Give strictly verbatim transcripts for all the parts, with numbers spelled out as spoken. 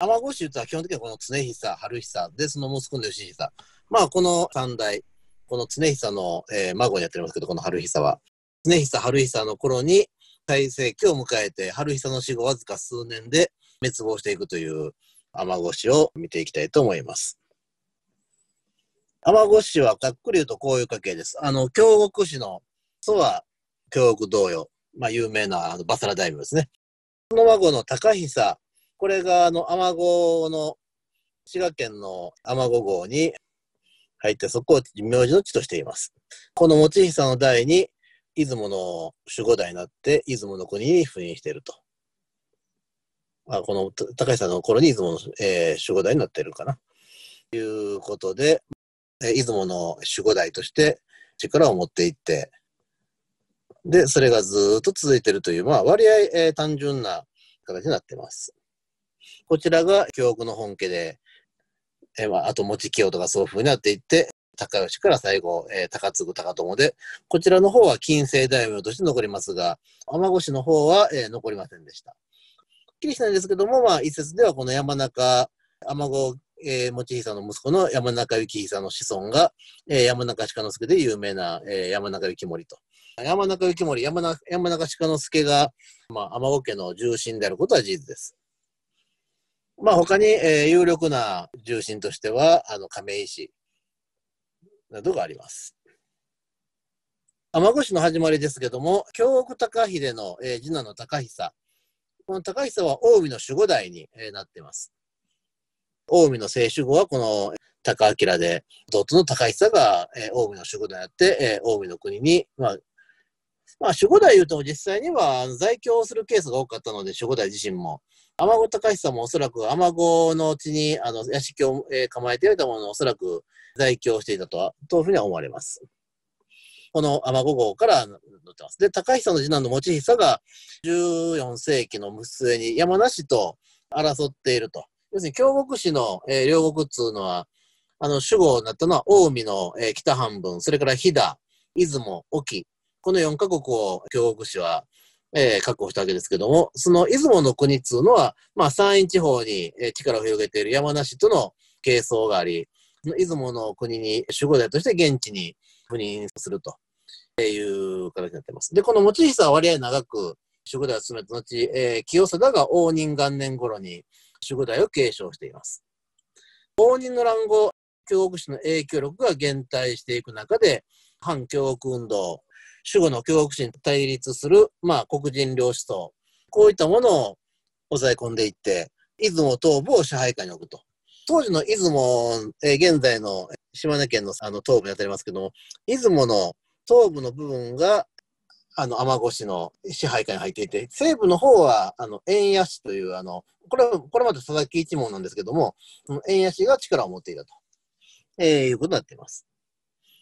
尼御衆とは基本的にはこの常久、春久で、その息子の義久。まあ、この三代、この常久の、えー、孫にあたりますけど、この春久は。常久、春久の頃に、最盛期を迎えて、春久の死後わずか数年で滅亡していくという尼御氏を見ていきたいと思います。尼御氏はざっくり言うとこういう家系です。あの、京極氏の祖は京極同様、まあ、有名なあのバサラ大名ですね。その孫の高久、これがあの尼子の滋賀県の尼子郷に入って、そこを名字の地としています。この用久の代に出雲の守護代になって、出雲の国に赴任していると。あ、この高久の頃に出雲の、えー、守護代になっているかな。ということで、えー、出雲の守護代として力を持っていって、で、それがずっと続いているという、まあ、割合、えー、単純な形になっています。こちらが京極の本家で、えー、まあ、あと用清とかそういう風になっていって、高吉から最後、えー、高次、高友で、こちらの方は近世大名として残りますが、尼御氏の方は、えー、残りませんでした。はっきりしないんですけども、まあ、一説ではこの山中、尼子、えー、用久の息子の山中幸久の子孫が、えー、山中鹿之助で有名な、えー、山中幸盛と。山中幸盛、山中鹿之助が、まあ、尼子家の重臣であることは事実です。まあ、他に、えー、有力な重臣としては、あの、亀井氏などがあります。尼御氏の始まりですけども、京極高秀の、えー、次男の高久。この高久は近江の守護代に、えー、なっています。近江の正守護はこの高明で、弟の高久が、えー、近江の守護代になって、えー、近江の国に、まあ、まあ、守護代言うとも実際には在京をするケースが多かったので、守護代自身も、尼子高久もおそらく尼子の地にあの屋敷を、えー、構えておいたものをおそらく在京していたとは、というふうには思われます。この尼子号から載ってます。で、高久の次男の用久がじゅうよんせいきの末に山梨と争っていると。要するに京極氏の、えー、両国っつうのは、あの、守護になったのは近江の、えー、北半分、それから飛騨、出雲、隠岐。このよんかこくを京極氏は、えー、確保したわけですけども、その出雲の国っていうのは、まあ、山陰地方に、えー、力を広げている山梨との係争があり、出雲の国に守護代として現地に赴任すると、えー、いう形になっています。で、この用久は割合長く守護代を務めた後、えー、清定が応仁元年頃に守護代を継承しています。応仁の乱後、京極氏の影響力が減退していく中で、反京極運動、守護の京極氏に対立する、まあ、黒人領主層、こういったものを抑え込んでいって、出雲東部を支配下に置くと。当時の出雲、えー、現在の島根県 の, あの東部にあたりますけども、出雲の東部の部分が、あの、尼子氏の支配下に入っていて、西部の方は、あの、円谷氏という、あの、これは、これまで佐々木一門なんですけども、円谷氏が力を持っていたと、えー、いうことになっています。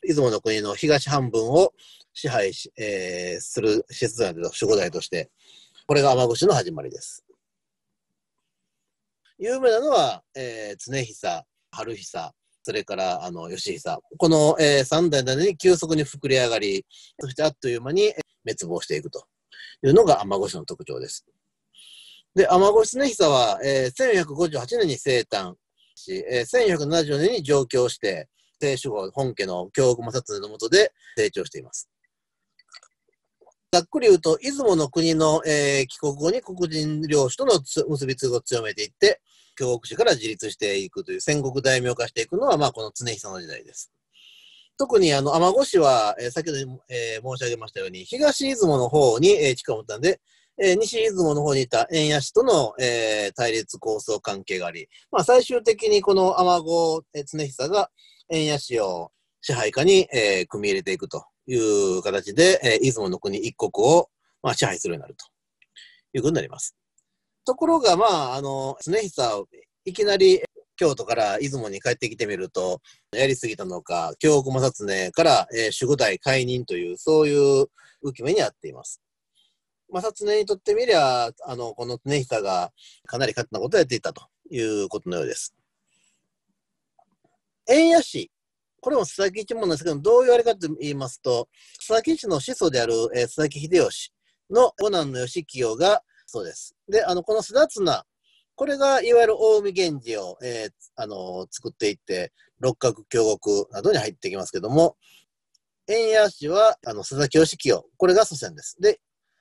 出雲の国の東半分を支配し、えー、する施設内での守護代として、これが尼御氏の始まりです。有名なのは、えー、常久、春久、それからあの義久。この、えー、さんだいなのに急速に膨れ上がり、そしてあっという間に滅亡していくというのが尼御氏の特徴です。で、尼御常久は、えー、せんよんひゃくごじゅうはちねんに生誕し、えー、せんよんひゃくななじゅうよねんに上京して、正守護本家の京極正恒の下で成長しています。ざっくり言うと、出雲の国の、えー、帰国後に黒人領主との結びつきを強めていって、京極氏から自立していくという、戦国大名化していくのは、まあ、この常久の時代です。特に、あの、尼子氏は、えー、先ほど、えー、申し上げましたように、東出雲の方に、えー、力を持ったんで、えー、西出雲の方にいた円谷氏との、えー、対立抗争関係があり、まあ、最終的にこの尼子、えー、常久が、円谷氏を支配下に、えー、組み入れていくという形で、えー、出雲の国一国を、まあ、支配するようになるということになります。ところが、まあ、あの、常久、いきなり京都から出雲に帰ってきてみると、やりすぎたのか、京極正恒から、えー、守護代解任という、そういう浮き目にあっています。正恒にとってみりゃ、あの、この常久がかなり勝手なことをやっていたということのようです。円谷氏、これも佐々木一門なんですけど、どういうあれかと言いますと、佐々木氏の始祖である、えー、佐々木秀吉の五男の義清がそうです。で、あの、この須田綱これがいわゆる近江源氏を、えーあのー、作っていって六角京極などに入ってきますけども、円谷氏はあの佐々木義清、これが祖先です。で、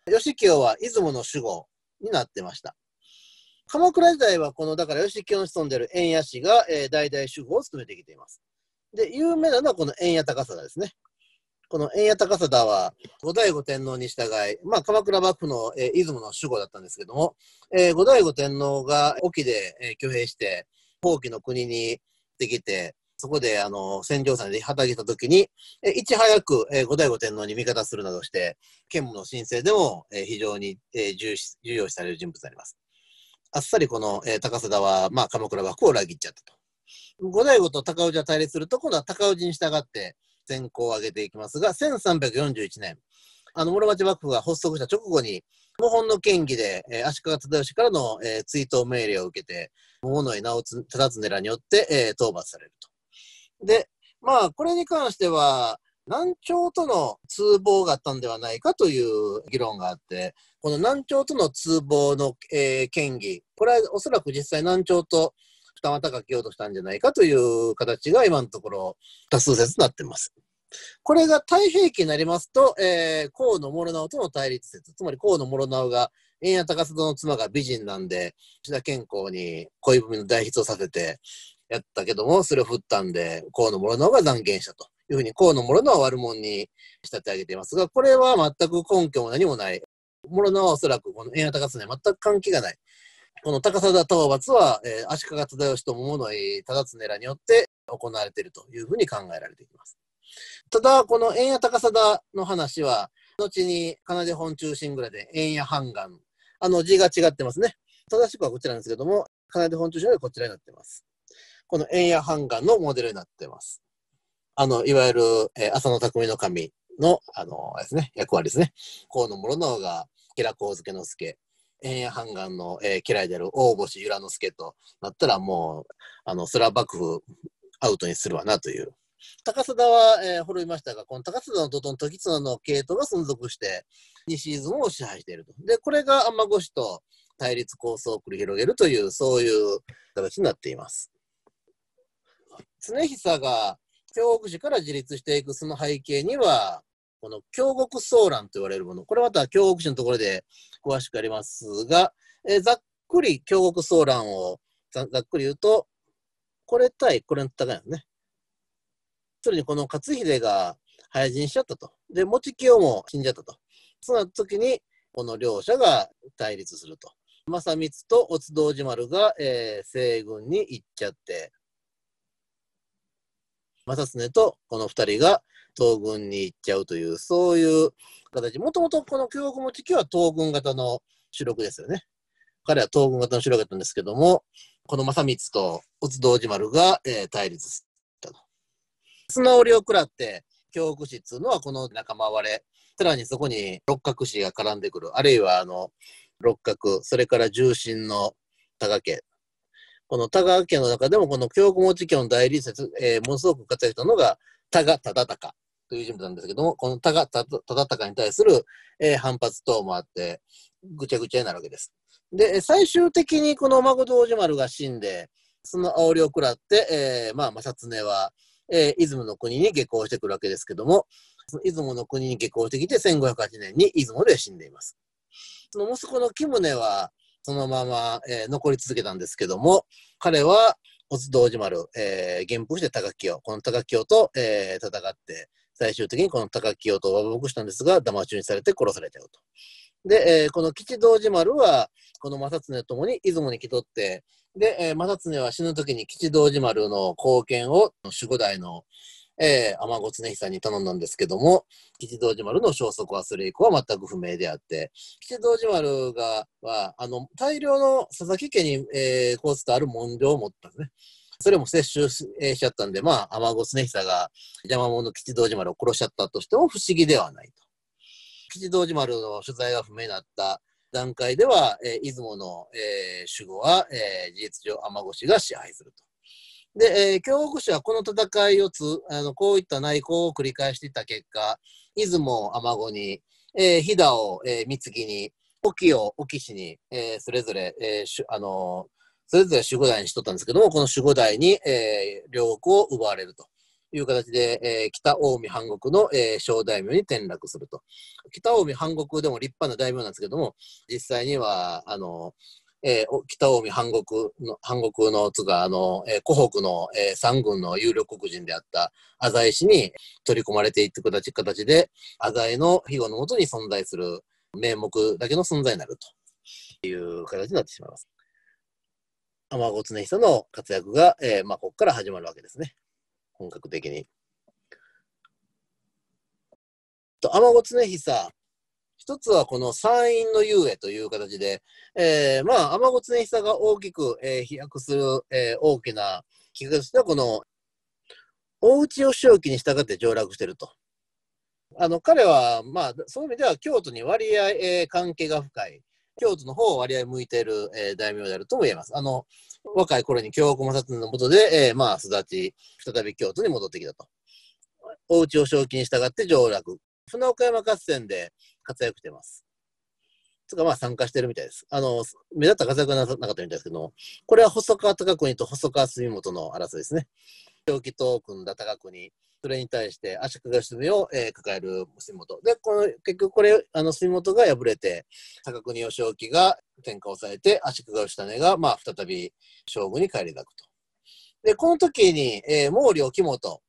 義清は出雲の守護になってました。鎌倉時代はこのだから義清に潜んでる円谷氏が、えー、代々守護を務めてきています。で、有名なのはこの円谷高貞ですね。この円谷高貞は後醍醐天皇に従い、まあ、鎌倉幕府の、えー、出雲の守護だったんですけども、えー、後醍醐天皇が隠岐で、えー、挙兵して蜂起の国に行ってきて、そこであの占領されて働いた時に、えー、いち早く、えー、後醍醐天皇に味方するなどして兼務の申請でも、えー、非常に、えー、重視重要視される人物になります。あっさりこの、えー、高貞は、まあ、鎌倉幕府を裏切っちゃったと。後醍醐と高氏は対立すると、今度は高氏に従って戦功を挙げていきますが、せんさんびゃくよんじゅういちねん、あの室町幕府が発足した直後に、謀反の嫌疑で、えー、足利忠義からの、えー、追悼命令を受けて、物井直忠らによって、えー、討伐されると。で、まあ、これに関しては、南朝との通謀があったんではないかという議論があって、この南朝との通謀の、えー、嫌疑、これはおそらく実際南朝と二股かけようとしたんじゃないかという形が今のところ多数説になっています。これが太平記になりますと、えー、河野諸直との対立説、つまり河野諸直が円谷高貞の妻が美人なんで石田健康に恋文の代筆をさせてやったけども、それを振ったんで河野諸直が断言したというふうに河野諸直は悪者に仕立て上げていますが、これは全く根拠も何もない。諸直はおそらくこの円谷高貞には全く関係がない。この高貞討伐は、えー、足利忠義と物井忠常らによって行われているというふうに考えられています。ただ、この円谷高貞の話は、後に奏本中心蔵で円谷半眼、あの字が違ってますね。正しくはこちらなんですけども、奏本中心蔵でこちらになっています。この円谷半眼のモデルになっています。あの、いわゆる、えー、浅野匠の神の、あのー、ですね、役割ですね。河野諸直が吉良上野介。円谷半眼の、えー、家来である大星由良之助となったら、もうあのそれは幕府アウトにするわなという。高貞は、えー、滅びましたが、この高貞の弟の時綱の系統が存続して西出雲を支配していると。で、これが尼御氏と対立構想を繰り広げるという、そういう形になっています。常久が京極氏から自立していくその背景には、この京極騒乱と言われるもの、これまた京極氏のところで詳しくありますが、えー、ざっくり京極騒乱を ざ, ざっくり言うと、これ対これの戦いですね。それにこの勝秀が早死にしちゃったと。で、持清も死んじゃったと。そうなった時に、この両者が対立すると。正光と乙道寺丸が、えー、西軍に行っちゃって、正恒とこのふたりが東軍に行っちゃうという、そういう形。もともとこの京極持清は東軍型の主力ですよね。彼は東軍型の主力だったんですけども、この正光と乙道寺丸が、えー、対立したと。綱折を食らって京極氏っていうのはこの仲間割れ、さらにそこに六角氏が絡んでくる、あるいはあの六角、それから重臣の高家、この多賀家の中でも、この京極持清の代理説、えー、ものすごく活躍したのが多賀忠敬という人物なんですけども、この多賀忠敬に対する、えー、反発等もあって、ぐちゃぐちゃになるわけです。で、最終的にこの孫道寺丸が死んで、その煽りを食らって、えー、まあ、正恒は、えー、出雲の国に下降してくるわけですけども、その出雲の国に下降してきて、せんごひゃくはちねんに出雲で死んでいます。その息子の吉宗は、そのまま、えー、残り続けたんですけども、彼は乙道寺丸、えー、元服して高清、この高清と、えー、戦って、最終的にこの高清と和睦したんですが、騙し討ちにされて殺されちゃうと。で、えー、この吉道寺丸は、この正恒ともに出雲に来とって、で、えー、正恒は死ぬ時に吉道寺丸の貢献を守護代の、えー、尼御常久に頼んだんですけども、吉道寺丸の消息はそれ以降は全く不明であって、吉道寺丸がはあの大量の佐々木家に、えー、こうつとある文書を持ったんですね。それも接収しちゃったんで、まあ、尼御常久が邪魔者の吉道寺丸を殺しちゃったとしても不思議ではないと。吉道寺丸の所在が不明になった段階では、えー、出雲の、えー、守護は、えー、事実上尼御氏が支配すると。で、えー、京極氏はこの戦いをつ、あの、こういった内向を繰り返していた結果、出雲を尼御に、えー、飛騨を、えー、三木に、隠岐を隠岐氏に、えー、それぞれ、えー、あのー、それぞれ守護代にしとったんですけども、この守護代に、えー、領国を奪われるという形で、えー、北近江藩国の、えー、小大名に転落すると。北近江藩国でも立派な大名なんですけども、実際には、あの、えー、北近江藩国の、藩国のつが、あの、えー、湖北の、えー、三軍の有力国人であった浅井氏に取り込まれていく形で、浅井の庇護のもとに存在する名目だけの存在になるという形になってしまいます。尼子常久の活躍が、えー、まあ、ここから始まるわけですね。本格的に。と、尼子常久。一つはこの山陰の雄英という形で、えー、まあ、尼子常久が大きく、えー、飛躍する、えー、大きなきっかけとしては、この、大内義興に従って上洛していると。あの、彼は、まあ、そういう意味では京都に割合、えー、関係が深い。京都の方を割合向いている、えー、大名であるとも言えます。あの、若い頃に京国摩擦の下で、えー、まあ、育ち、再び京都に戻ってきたと。大内義興に従って上洛。船岡山合戦で活躍してます。つか、まあ、参加してるみたいです。あの、目立った活躍はなかったみたいですけども、これは細川隆国と細川住元の争いですね。長期と組んだ高国、それに対して足利義経を、えー、抱える杉本で、この結局これ、あの杉本が敗れて、高国義興が天下を抑えて、足利義経が、まあ、再び将軍に返り咲くと。で、この時に、えー、毛利興元、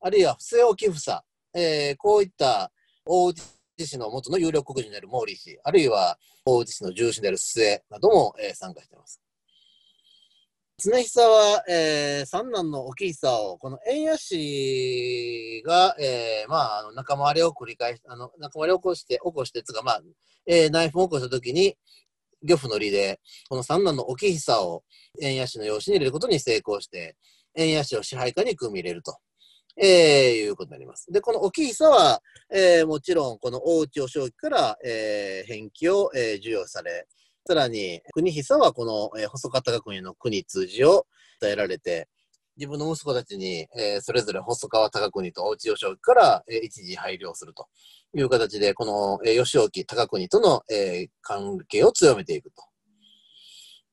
あるいは布施興房、えー、こういった大内氏の元の有力国人である毛利氏、あるいは大内氏の重臣である布施なども、えー、参加しています。常久は、えー、三男の興久を、この円谷氏が、えー、まあ、あの仲間割れを繰り返し、あの仲間割れを起こして、起こして、つか、まあ、えー、内紛を起こしたときに、漁夫の利で、この三男の興久を円谷氏の養子に入れることに成功して、円谷氏を支配下に組み入れると、えー、いうことになります。で、この興久は、えー、もちろん、この大内義興から、えー、返記を、えー、授与され、さらに、国久はこの、えー、細川隆国の国通じを伝えられて、自分の息子たちに、えー、それぞれ細川隆国と大内義興から、えー、一時配慮するという形で、この、えー、義興隆国との、えー、関係を強めていくと、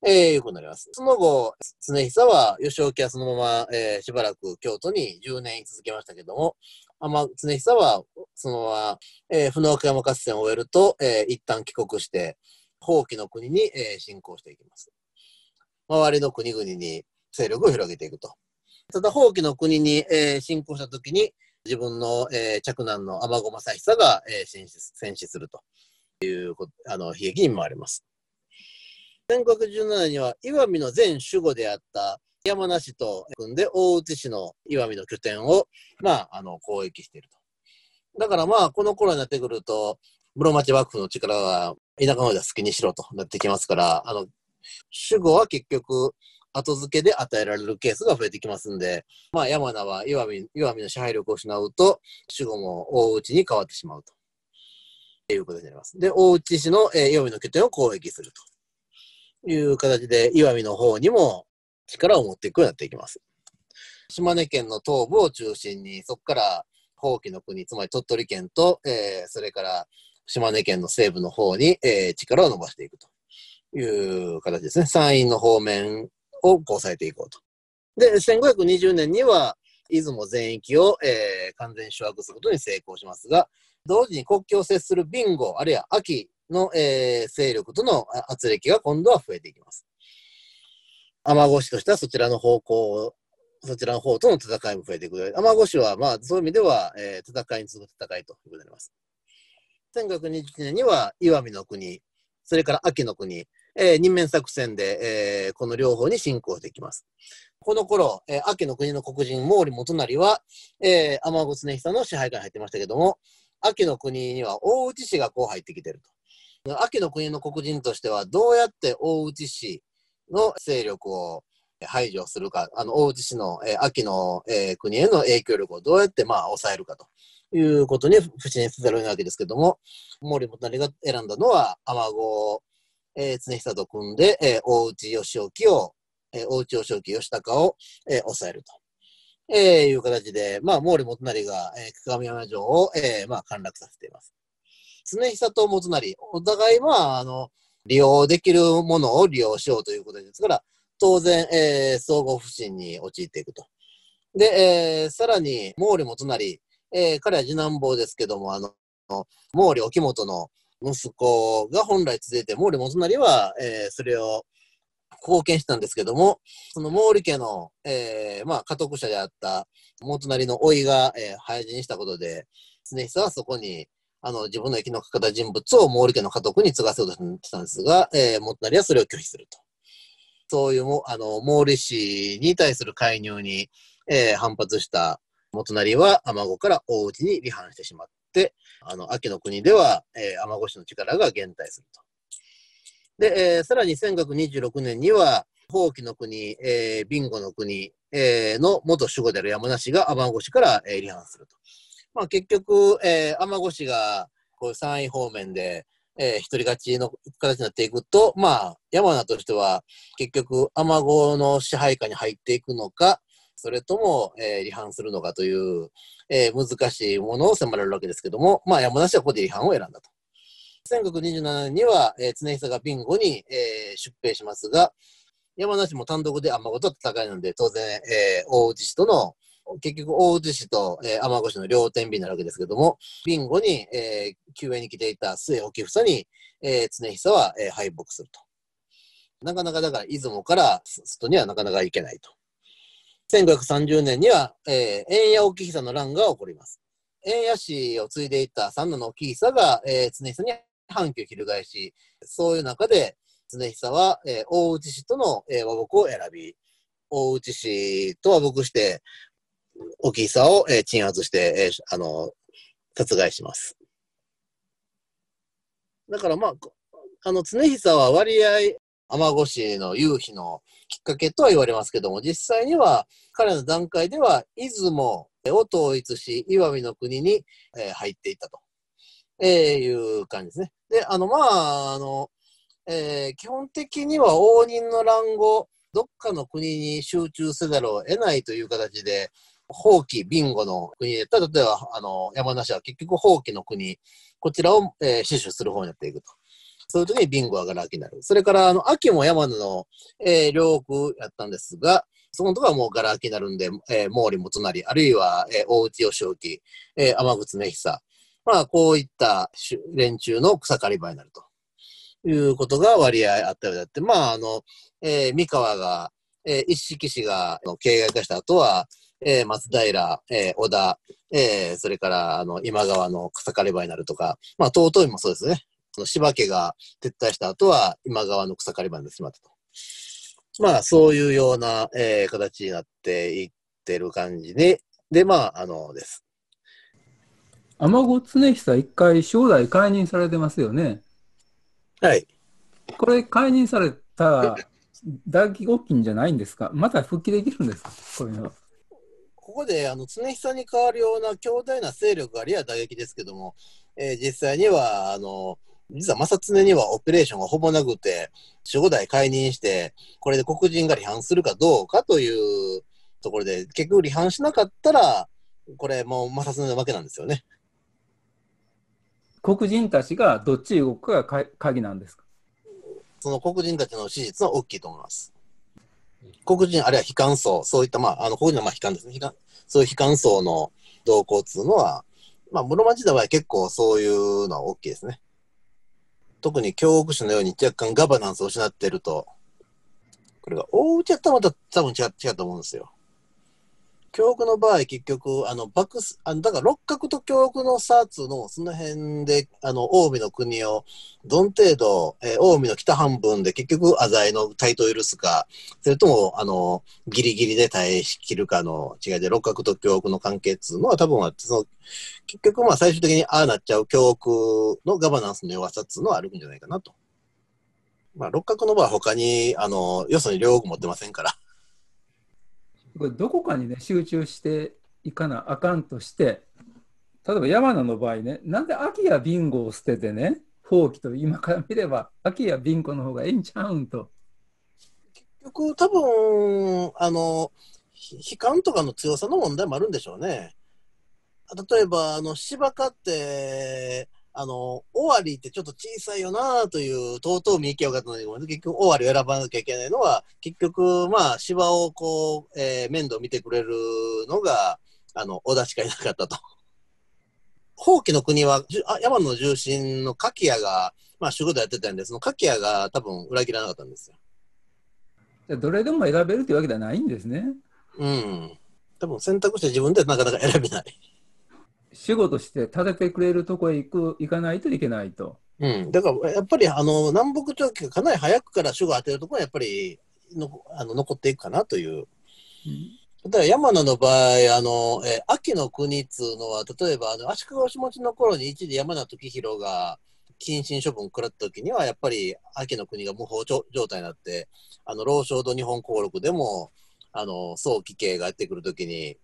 えー、いうことになります。その後、常久は、義興はそのまま、えー、しばらく京都にじゅうねん居続けましたけども、尼子常久は、そのまま、えー、船岡山合戦を終えると、えー、一旦帰国して、蜂起の国に侵攻していきます。周りの国々に勢力を広げていくと。ただ、蜂起の国に侵攻したときに、自分の嫡男の尼子正久が戦死するというあの悲劇に見舞われます。せんごひゃくじゅうななねんには、石見の前守護であった山名氏と組んで、大内氏の石見の拠点を、まあ、あの攻撃していると。だから、まあ、この頃になってくると、室町幕府の力は、田舎の方では好きにしろとなってきますから、あの、守護は結局、後付けで与えられるケースが増えてきますんで、まあ、山名は石見、石見の支配力を失うと、守護も大内に変わってしまうと。いうことになります。で、大内氏の、えー、石見の拠点を攻撃するという形で、石見の方にも力を持っていくようになっていきます。島根県の東部を中心に、そこから、蜂起の国、つまり鳥取県と、えー、それから、島根県の西部の方に、えー、力を伸ばしていくという形ですね。山陰の方面をこう抑えていこうと。で、せんごひゃくにじゅうねんには、出雲全域を、えー、完全掌握することに成功しますが、同時に国境を接する備後、あるいは安芸の、えー、勢力との圧力が今度は増えていきます。尼子氏としてはそちらの方向を、そちらの方との戦いも増えていく。尼子氏は、まあ、そういう意味では、えー、戦いに次ぐ戦いということになります。せんごひゃくにじゅういちねんには石見の国、それから安芸の国、えー、二面作戦で、えー、この両方に侵攻していきます。この頃、えー、安芸の国の国人、毛利元就は、えー、尼子常久の支配下に入ってましたけども、安芸の国には大内氏がこう入ってきてると。安芸の国の国人としては、どうやって大内氏の勢力を排除するか、あの、大内氏の、えー、安芸の、えー、国への影響力をどうやって、まあ、抑えるかと。いうことに不信せざるを得ないわけですけども、毛利元就が選んだのは、尼子、えー、常久と組んで、えー、大内義興を、えー、大内義興、義高を、えー、抑えると、えー、いう形で、まあ、毛利元就が、えー、鏡山城を、えー、まあ、陥落させています。常久と元就、お互い、まあ、あの、利用できるものを利用しようということですから、当然、えー、相互不信に陥っていくと。で、えー、さらに、毛利元就、えー、彼は次男坊ですけども、あの、毛利興元の息子が本来続いて、毛利元就は、えー、それを貢献したんですけども、その毛利家の、えー、まあ、家督者であった元就の甥が、えー、廃人したことで、常久はそこに、あの、自分の生き残った人物を毛利家の家督に継がせようとしたんですが、えー、元就はそれを拒否すると。そういうも、あの、毛利氏に対する介入に、えー、反発した元就は尼子から大内に離反してしまって、あの、安芸の国では、えー、尼子氏の力が減退すると。で、えー、さらにせんごひゃくにじゅうろくねんには、宝亀の国、えー、備後の国、えー、の元守護である山梨が尼子氏から、えー、離反すると。まあ、結局、えー、尼子氏が、こういう山陰方面で、えー、一人勝ちの形になっていくと、まあ、山名としては、結局、尼子の支配下に入っていくのか、それとも、えー、離反するのかという、えー、難しいものを迫られるわけですけども、まあ、山梨はここで離反を選んだと。せんごひゃくにじゅうななねんには、えー、常久が備後に、えー、出兵しますが、山梨も単独で尼子と戦いなので、当然、えー、大内氏との、結局、大内氏と、えー、尼子氏の両天秤になるわけですけども、備後に、えー、救援に来ていた末興房に、えー、常久は、えー、敗北すると。なかなか、だから、出雲から外にはなかなか行けないと。せんごひゃくさんじゅうねんには、えー、塩屋興房の乱が起こります。塩屋氏を継いでいた三男の興房が、えー、常久に反旗を翻し、そういう中で、常久は、えー、大内氏との、えー、和睦を選び、大内氏と和睦して、興房を、えー、鎮圧して、えー、あの、殺害します。だから、まあ、あの、常久は割合、尼子氏の雄飛のきっかけとは言われますけども、実際には彼の段階では出雲を統一し、石見の国に、えー、入っていったと、えー、いう感じですね。で、あの、まあ、あの、えー、基本的には応仁の乱後、どっかの国に集中せざるを得ないという形で、宝亀、備後の国で、ただ例えば、あの、山梨は結局宝亀の国、こちらを、えー、死守する方になっていくと。そういう時に備後はがら空きになる。それから、あの、安芸も山名の、えー、領国やったんですが、そのとこはもうがら空きになるんで、えー、毛利元就、あるいは、えー、大内義興、えー、尼子常久。まあ、こういった連中の草刈り場になると。いうことが割合あったようであって、まあ、あの、えー、三河が、えー、一色氏が、形骸化した後は、えー、松平、えー、織田、えー、それから、あの、今川の草刈り場になるとか、まあ、遠江もそうですね。柴家が撤退した後は今川の草刈り場になってしまったと。まあそういうような、えー、形になっていってる感じで、でまああのです。尼子常久一回正代解任されてますよね。はい。これ解任された打撃大きいんじゃないんですか。また復帰できるんですかこういうの。ここであの常久に代わるような強大な勢力がありゃ打撃ですけども、えー、実際にはあの。実は正常にはオペレーションがほぼなくて、守護代解任して、これで黒人が離反するかどうかというところで、結局離反しなかったら、これもう正常なわけなんですよね。黒人たちがどっち動くかが鍵なんですか？その黒人たちの支持は大きいと思います。黒人、あるいは非官層、そういった、まあ、あの、黒人はまあ非官ですね。非官、そういう非官層の動向っていうのは、まあ、室町時代は結構そういうのは大きいですね。特に京極氏のように若干ガバナンスを失っていると、これが大内やったらまた多分違ったと思うんですよ。京極の場合結局、あの、幕、あの、だから六角と京極の差っていうのをその辺で、あの、近江の国をどん程度、えー、近江の北半分で結局浅井の対等を許すか、それとも、あの、ギリギリで耐え切るかの違いで、六角と京極の関係っていうのは多分あって、その、結局まあ最終的にああなっちゃう京極のガバナンスの弱さっていうのはあるんじゃないかなと。まあ六角の場合他に、あの、よそに領国持ってませんから。これどこかにね集中していかなあかんとして、例えば山名の場合ね、なんで安芸や備後を捨ててね、宝亀と今から見れば安芸や備後の方がええんちゃうんと。結局多分あの悲観とかの強さの問題もあるんでしょうね。例えばあの柴家ってあの、尾張ってちょっと小さいよなという、とうとう見行けよかったのに、結局尾張を選ばなきゃいけないのは、結局、まあ、芝をこう、えー、面倒見てくれるのが、あの、織田しかいなかったと。宝亀の国は、あ、山の重臣の柿谷が、まあ、仕事やってたんですが、柿谷が多分裏切らなかったんですよ。じゃどれでも選べるというわけではないんですね。うん。多分選択して自分ではなかなか選べない。仕事して立ててくれるとこへ行く、行かないといけないと。うん。だから、やっぱり、あの、南北朝期がかなり早くから主語を当てるところは、やっぱりのあの、残っていくかなという。うん、だから、山名の場合、あの、え、秋の国っつうのは、例えば、あの、足利義持の頃に一時山名時弘が、謹慎処分を食らった時には、やっぱり、秋の国が無法状態になって、あの、老少土日本公録でも、あの、早期刑がやってくるときに、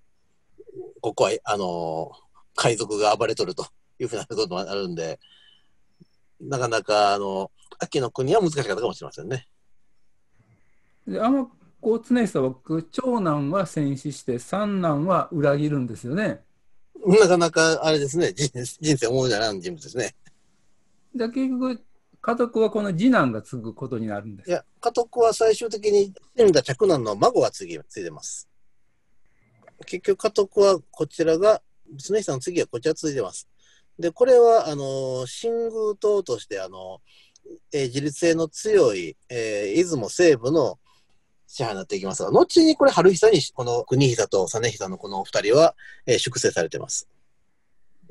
ここは、あの、海賊が暴れとるというふうなこともあるんで、なかなか、あの、秋の国は難しかったかもしれませんね。で、あの、こう、常久は僕、長男は戦死して、三男は裏切るんですよね。なかなか、あれですね、人生思うじゃない人物ですね。で、結局、家督はこの次男が継ぐことになるんです。いや、家督は最終的に死んだ嫡男の孫が継ぎ、継いでます。結局、家督はこちらが、常久の次はこちら継いでます。で、これは、あの、新宮党として、あの、えー、自立性の強い、えー、出雲西部の支配になっていきますが、後にこれ、春久に、この国久と実久のこの二人は、えー、粛清されてます。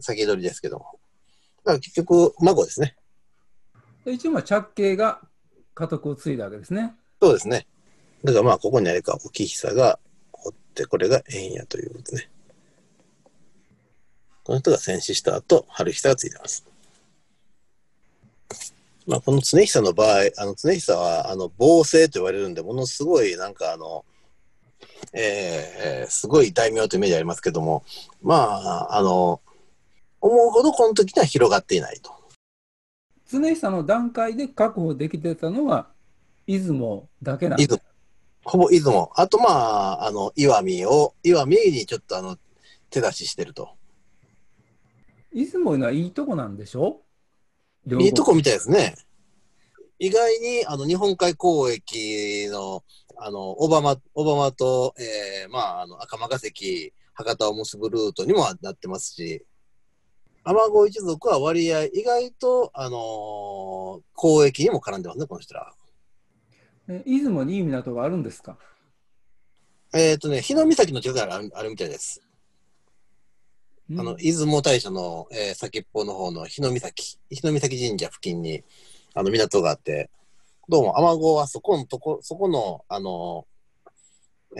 先取りですけども。だから結局、孫ですね。一応、着慶が家督を継いだわけですね。そうですね。だからまあ、ここにあれか、沖久がおって、これが縁やということね。この人が戦死した後、春久が継いでます。まあ、この常久の場合、あの常久は、あの、暴政と言われるんで、ものすごい、なんかあの、えー、すごい大名というイメージありますけども、まあ、あの、思うほどこの時には広がっていないと。常久の段階で確保できてたのは出雲だけなんです。ほぼ出雲。あとまあ、あの、石見を、石見にちょっとあの、手出ししてると。出雲のはいいとこなんでしょ？いいとこみたいですね。意外に、あの、日本海交易の、あの、小浜、小浜と、えー、まあ、あの、赤間ヶ関、博多を結ぶルートにもなってますし、雨子一族は割合、意外と、あのー、交易にも絡んでますね、この人ら。出雲にいい港があるんですか？えっとね、日の岬の近くがある、あるみたいです。あの、出雲大社の、えー、先っぽの方の日の岬、日の岬神社付近に、あの、港があって、どうも雨子はそこのとこ、そこの、あのー、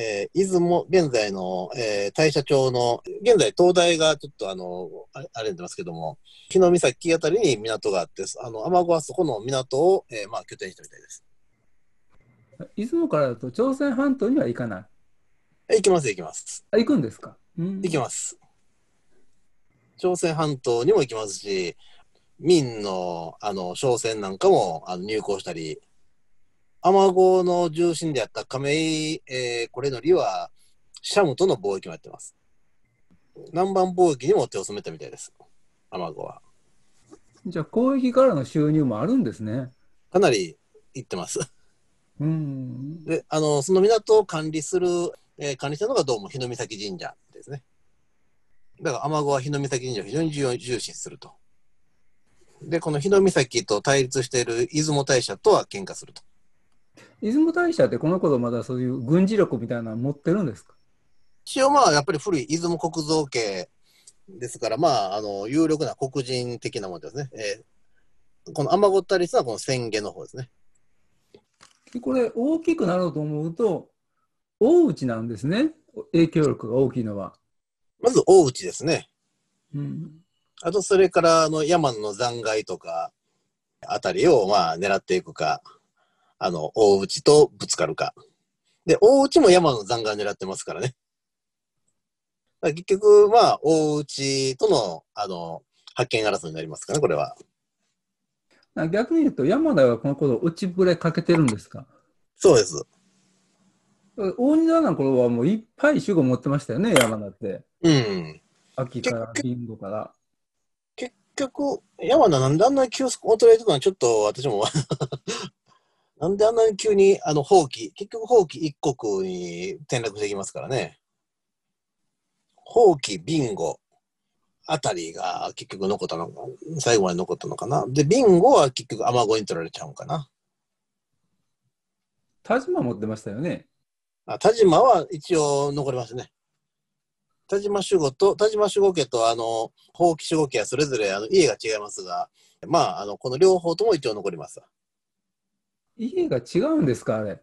えー、出雲、現在の、えー、大社町の、現在灯台がちょっとあの、あれ出ますけども、日の岬あたりに港があって、あの、雨子はそこの港を、えー、まあ、拠点したみたいです。出雲からだと朝鮮半島には行かない？え、行きます、行きます。あ、行くんですか？うん。行きます。朝鮮半島にも行きますし、明の、あの、商船なんかも、あの、入港したり、雨子の重心であった亀井、えー、これの利は、シャムとの貿易もやってます。南蛮貿易にも手を染めたみたいです、雨子は。じゃあ、交易からの収入もあるんですね。かなり行ってます。うん。で、あの、その港を管理する、えー、管理したのがどうも日御岬神社ですね。だから、雨子は日御岬神社を非常に重視すると。で、この日御岬と対立している出雲大社とは喧嘩すると。出雲大社ってこの頃まだそういう軍事力みたいなの持ってるんですか？一応まあやっぱり古い出雲国造系ですから、まああの有力な黒人的なものですね。えー、この雨子ったりしたのはこの千家の方ですね。これ大きくなろうと思うと大内なんですね。影響力が大きいのは。まず大内ですね。うん、あとそれからあの山の残骸とかあたりをまあ狙っていくか。あの、大内とぶつかるか。で、大内も山の残骸狙ってますからね。だから結局、まあ、大内との、あの、覇権争いになりますからね、これは。逆に言うと、山名はこの頃、落ちぶれかけてるんですか？そうです。大仁田の頃はもういっぱい主語持ってましたよね、山名って。うん。秋から、金土から。結局、山名なんであんなに急速衰えてたのはちょっと私も、なんであんなに急にあの放棄、結局放棄一国に転落していきますからね。放棄、ビンゴあたりが結局残ったのか、最後まで残ったのかな。で、ビンゴは結局、雨乞いに取られちゃうのかな。田島持ってましたよね。あ、田島は一応残りますね。田島守護と、田島守護家と、あの、ほうき守護家はそれぞれあの家が違いますが、まあ、あの、この両方とも一応残ります。家が違うんですか、あれ。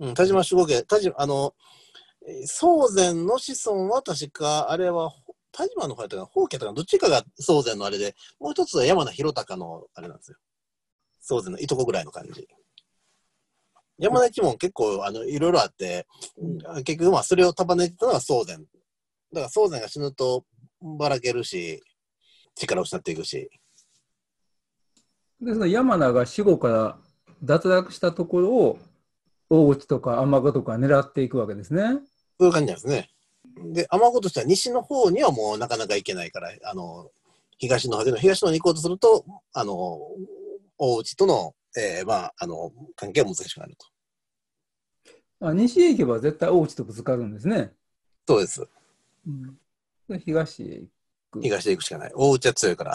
うん、田島守護家、田島、あの、宗禅の子孫は確か、あれは、田島の方やったかな、ほうきやったかな、どっちかが宗禅のあれで、もう一つは山名弘隆のあれなんですよ。宗禅のいとこぐらいの感じ。山名一門結構あのいろいろあって、結局まあそれを束ねてたのが宗禅。だから宗禅が死ぬとばらけるし、力を失っていくし。で、その山名が死後から脱落したところを、大内とか尼子とか狙っていくわけですね。そういう感じなんですね。で、尼子としては西の方にはもうなかなか行けないから、あの、東の方の東の方に行こうとすると、あの、大内との、えー、まあ、あの、関係は難しくなると。あ、西へ行けば絶対大内とぶつかるんですね。そうです。うん、で東へ行く。東へ行くしかない。大内は強いから。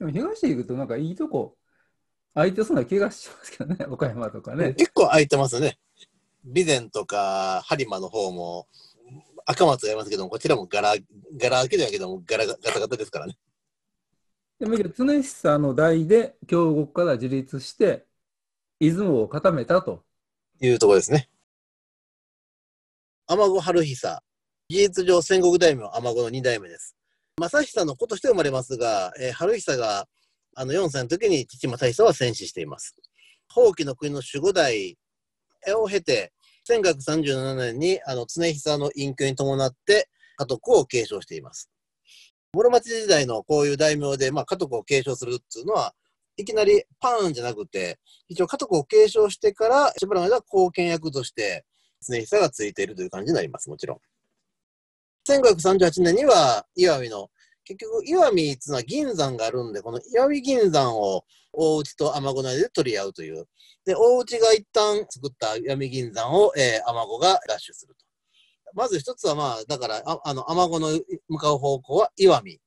でも東へ行くとなんかいいとこ、空いてそうな気がしますけどね、岡山とかね。結構空いてますね。備前とか播磨の方も、赤松がいますけども、こちらもガラ、ガラ開けじゃないけども、ガラガタガタですからね。でも常久の代で京極から自立して出雲を固めたというところですね。尼子晴久、事実上戦国大名尼子のに代目です。正久の子として生まれますが、えー、晴久があのよんさいの時に父正久は戦死しています。蜂起の国の守護代を経てせんきゅうひゃくさんじゅうななねんにあの常久の隠居に伴って家督を継承しています。室町時代のこういう大名で、まあ、家督を継承するっていうのは、いきなりパーンじゃなくて、一応家督を継承してから、しばらくの間、後見役として、常久がついているという感じになります、もちろん。せんごひゃくさんじゅうはちねんには、石見の、結局、石見っていうのは銀山があるんで、この石見銀山を大内と尼子の間で取り合うという。で、大内が一旦作った石見銀山を、えー、尼子が奪取すると。まず一つは、まあ、だから、あ、あの、尼子の向かう方向は石見。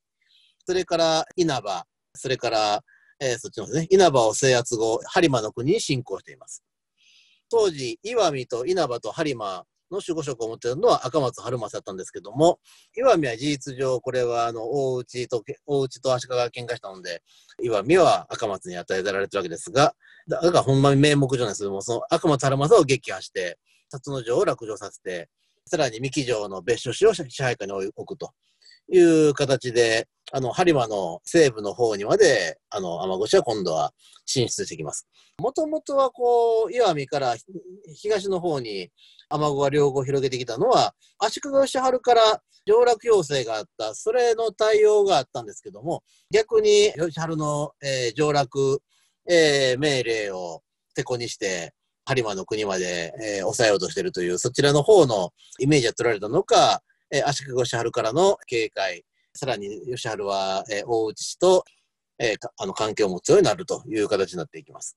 それから、稲葉。それから、えー、そっちのですね、稲葉を制圧後、播磨の国に侵攻しています。当時、石見と稲葉と播磨の守護職を持っているのは赤松春政だったんですけども、石見は事実上、これは、あの、大内と、大内と足利が喧嘩したので、石見は赤松に与えられてるわけですが、だから、ほんまに名目じゃないですけども、その赤松春政を撃破して、辰野城を落城させて、さらに三木城の別所市を支配下に置くという形で、あの、播磨の西部の方にまで、あの、尼子氏は今度は進出してきます。もともとはこう、石見から東の方に尼子が領土を広げてきたのは、足利義晴から上洛要請があった、それの対応があったんですけども、逆に義晴の、えー、上洛、えー、命令をてこにして、播磨の国まで、えー、抑えようとしているという、そちらの方のイメージが取られたのか、えー、足利義晴からの警戒、さらに義晴は、えー、大内氏と、えー、あの関係を持つようになるという形になっていきます。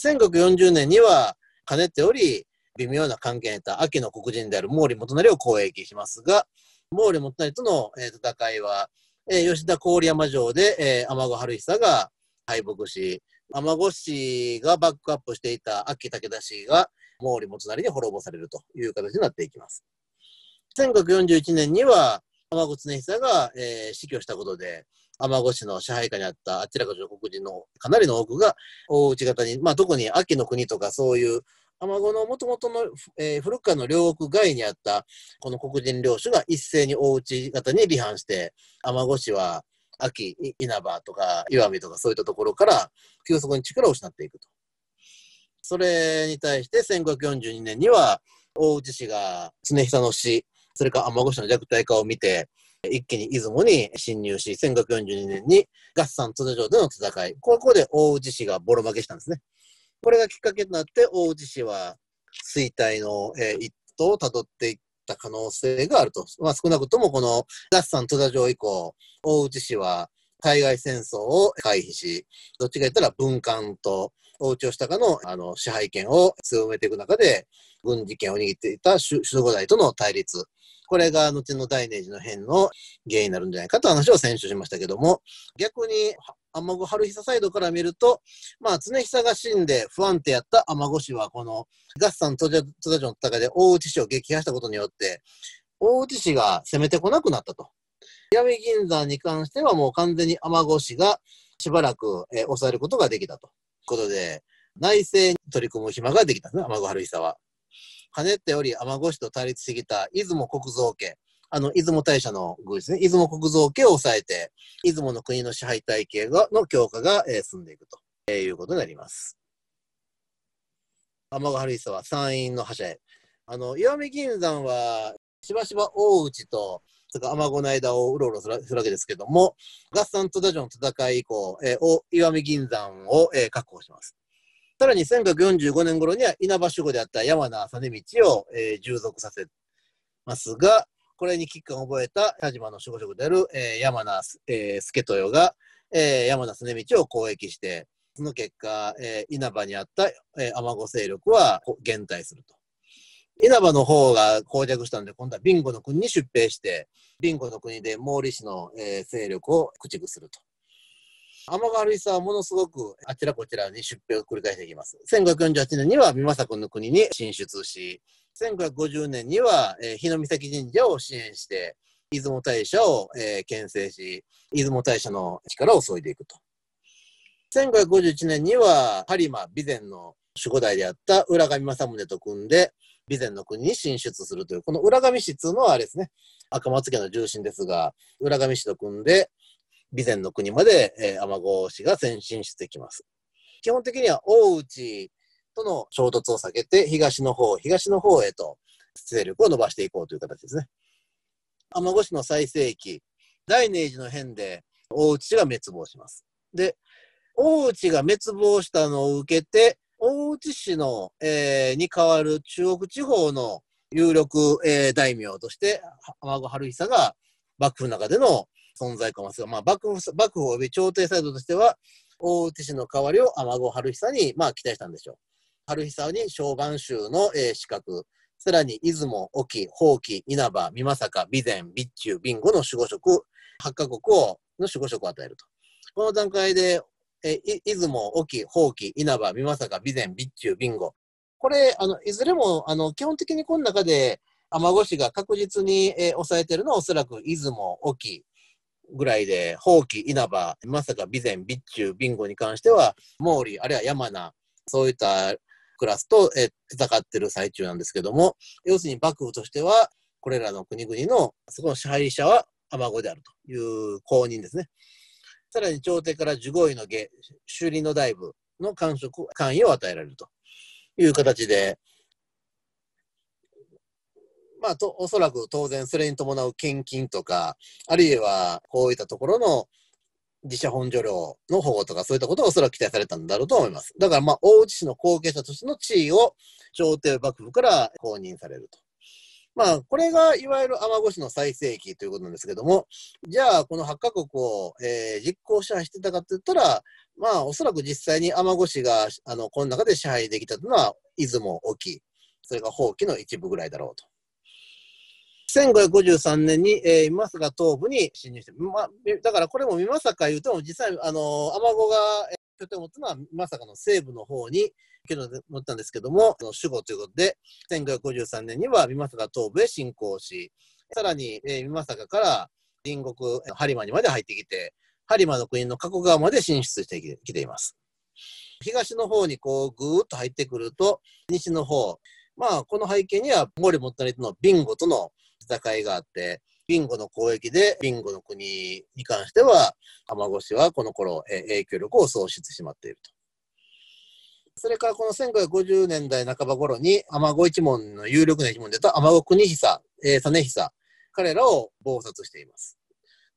せんごひゃくよんじゅうねんには、かねてより微妙な関係にいた秋の黒人である毛利元就を攻撃しますが、毛利元就との、えー、戦いは、えー、吉田郡山城で、えー、尼子晴久が敗北し、尼子氏がバックアップしていた安芸武田氏が毛利元就に滅ぼされるという形になっていきます。せんごひゃくよんじゅういちねんには尼子常久が、えー、死去したことで、尼子氏の支配下にあったあちらか諸国人のかなりの多くが大内方に、まあ、特に安芸の国とかそういう尼子のもともとの、えー、古くからの領国外にあったこの黒人領主が一斉に大内方に離反して、尼子氏は秋、稲葉とか石見とかそういったところから急速に力を失っていくと。それに対してせんごひゃくよんじゅうにねんには大内氏が常久の死、それから尼子氏の弱体化を見て一気に出雲に侵入し、せんごひゃくよんじゅうにねんに月山都城での戦い、ここで大内氏がボロ負けしたんですね。これがきっかけとなって大内氏は衰退の一途をたどっていった可能性があると。まあ、少なくともこの月山戸田城以降、大内氏は海外戦争を回避し、どっちか言ったら文官と大内義高のあの支配権を強めていく中で、軍事権を握っていた守護代との対立。これが後の大寧寺の変の原因になるんじゃないかと話を先週しましたけども、逆に尼子晴久サイドから見ると、まあ、常久が死んで不安定やった尼子氏は、この月山戸田城の戦いで大内氏を撃破したことによって、大内氏が攻めてこなくなったと。石見銀山に関してはもう完全に尼子氏がしばらく、えー、抑えることができたということで、内政に取り組む暇ができたんですね、尼子晴久は。かねってより尼子氏と対立してきた出雲国造家、あの出雲大社の宮司ですね、出雲国造家を抑えて、出雲の国の支配体系の強化が進んでいくと、えー、いうことになります。尼子晴久は山陰の覇者へ。あの、石見銀山はしばしば大内と、それから尼子の間をうろうろするわけですけども、月山戸田城の戦い以降、えー、石見銀山を、えー、確保します。さらにせんきゅうひゃくよんじゅうごねん頃には稲葉守護であった山名実道を、えー、従属させますが、これに危機感を覚えた田島の守護職である、えー、山名、えー、助豊が、えー、山名実道を攻撃して、その結果、えー、稲葉にあった、えー、尼子勢力は減退すると。稲葉の方が膠着したんで、今度は備後の国に出兵して、備後の国で毛利氏の、えー、勢力を駆逐すると。尼子晴久はものすごくあちらこちらに出兵を繰り返していきます。せんごひゃくよんじゅうはちねんには美作の国に進出し、せんごひゃくごじゅうねんには、えー、日御碕神社を支援して、出雲大社を、えー、牽制し、出雲大社の力を削いでいくと。せんごひゃくごじゅういちねんには、播磨、備前の守護代であった浦上政宗と組んで、備前の国に進出するという、この浦上氏というのはあれですね、赤松家の重臣ですが、浦上氏と組んで、備前の国まで、えー、尼子氏が先進してきます。基本的には大内との衝突を避けて、東の方、東の方へと勢力を伸ばしていこうという形ですね。尼子氏の最盛期、大寧寺の変で大内氏が滅亡します。で、大内が滅亡したのを受けて、大内氏の、えー、に代わる中国地方の有力、えー、大名として、尼子晴久が幕府の中での存在感はすが、まあ、幕府、幕府及び朝廷サイドとしては、大内氏の代わりを尼子晴久に、まあ、期待したんでしょう。晴久に小満州の、えー、資格、さらに出雲、隠岐、伯耆、稲葉、美作、備前、備中、備後の守護職、はちカ国を、の守護職を与えると。この段階で、えー、出雲、隠岐、伯耆、稲葉、美作、備前、備中、備後。これ、あの、いずれも、あの、基本的にこの中で、尼子氏が確実に、えー、抑えているのはおそらく出雲、隠岐、ぐらいで、伯耆、稲葉、まさか備前、備中、備後に関しては、毛利、あるいは山名、そういったクラスとえ戦っている最中なんですけども、要するに幕府としては、これらの国々の、そこの支配者は尼子であるという公認ですね。さらに朝廷から従五位の下、修理の大部の官職、官位を与えられるという形で、まあ、とおそらく当然それに伴う献金とか、あるいはこういったところの自社本所領の保護とか、そういったことがおそらく期待されたんだろうと思います。だから、まあ、大内氏の後継者としての地位を朝廷幕府から公認されると。まあ、これがいわゆる尼子氏の最盛期ということなんですけども、じゃあ、このはちカ国を、えー、実効支配してたかって言ったら、まあ、おそらく実際に尼子氏があのこの中で支配できたというのは、出雲、隠岐、それから伯耆の一部ぐらいだろうと。せんごひゃくごじゅうさんねんに、えー、美作が東部に侵入して、ま、だからこれも美作いうとも、実際、あのー、尼子が拠点を持ったのは美作の西部の方に拠点を持ったんですけども、守護ということで、せんごひゃくごじゅうさんねんには美作が東部へ侵攻し、さらに、えー、美作から隣国、播磨にまで入ってきて、播磨の国の加古川まで進出してきています。東の方にこう、ぐーっと入ってくると、西の方、まあ、この背景には、毛利元就との備後との戦いがあって、備後の交易で、備後の国に関しては、尼子氏はこの頃、え影響力を喪失してしまっていると。それからこのせんごひゃくごじゅうねんだいなかば頃に、尼子一門の有力な一門であった尼子国久、えー、実久、彼らを謀殺しています。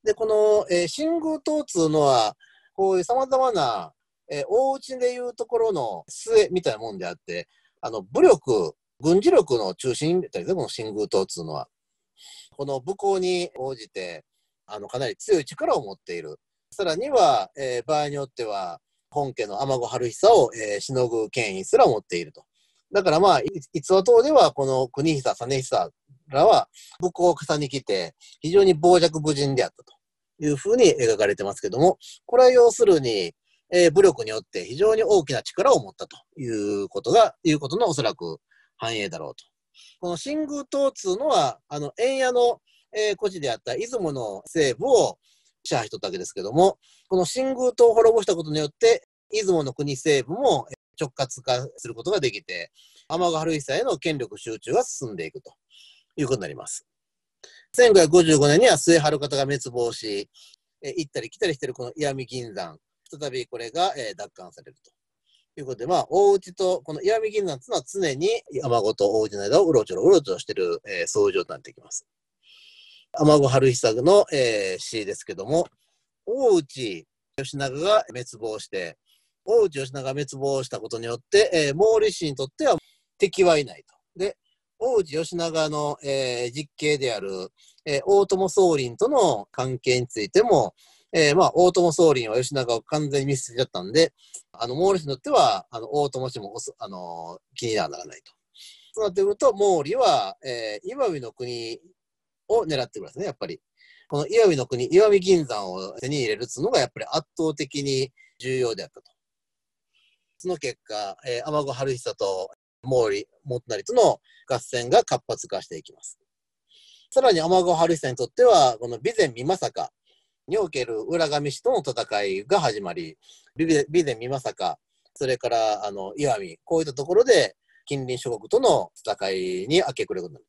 で、この、えー、新宮党というのは、こういう様々な、えー、大内でいうところの末みたいなもんであって、あの、武力軍事力の中心だったりで、この新宮島というのは、この武功に応じて、あのかなり強い力を持っている。さらには、えー、場合によっては、本家の尼子晴久を、えー、しのぐ権威すら持っていると。だからまあ、逸話等では、この国久、実久らは、武功を重ねきて、非常に傍若無人であったというふうに描かれてますけども、これは要するに、えー、武力によって非常に大きな力を持ったということが、いうことのおそらく反映だろうと。この新宮島というのは、あの、塩屋の、えー、孤児であった出雲の西部を支配しとったわけですけども、この新宮島を滅ぼしたことによって、出雲の国西部も直轄化することができて、尼子晴久への権力集中が進んでいくということになります。せんごひゃくごじゅうごねんには末春方が滅亡し、えー、行ったり来たりしているこの石見銀山、再びこれが、えー、奪還されるということで、まあ、大内と、この石見銀山というのは常に尼子と大内の間をうろちょろうろちょろしている、えー、そういう状態になってきます。尼子晴久の、えー、詩ですけども、大内義長が滅亡して、大内義長が滅亡したことによって、えー、毛利氏にとっては敵はいないと。で、大内義長の、えー、実兄である、えー、大友宗麟との関係についても、えー、まあ、大友宗麟は義長を完全に見捨てちゃったんで、あの、毛利氏にとっては、あの、大友氏も、あのー、気にはならないと。そうなってくると、毛利は、えー、石見の国を狙ってくるんですね、やっぱり。この石見の国、石見銀山を手に入れるっていうのが、やっぱり圧倒的に重要であったと。その結果、えー、尼子晴久と毛利元就との合戦が活発化していきます。さらに尼子晴久にとっては、この備前美作における浦上氏との戦いが始まり、備前美作、それからあの石見、こういったところで近隣諸国との戦いに明け暮れると。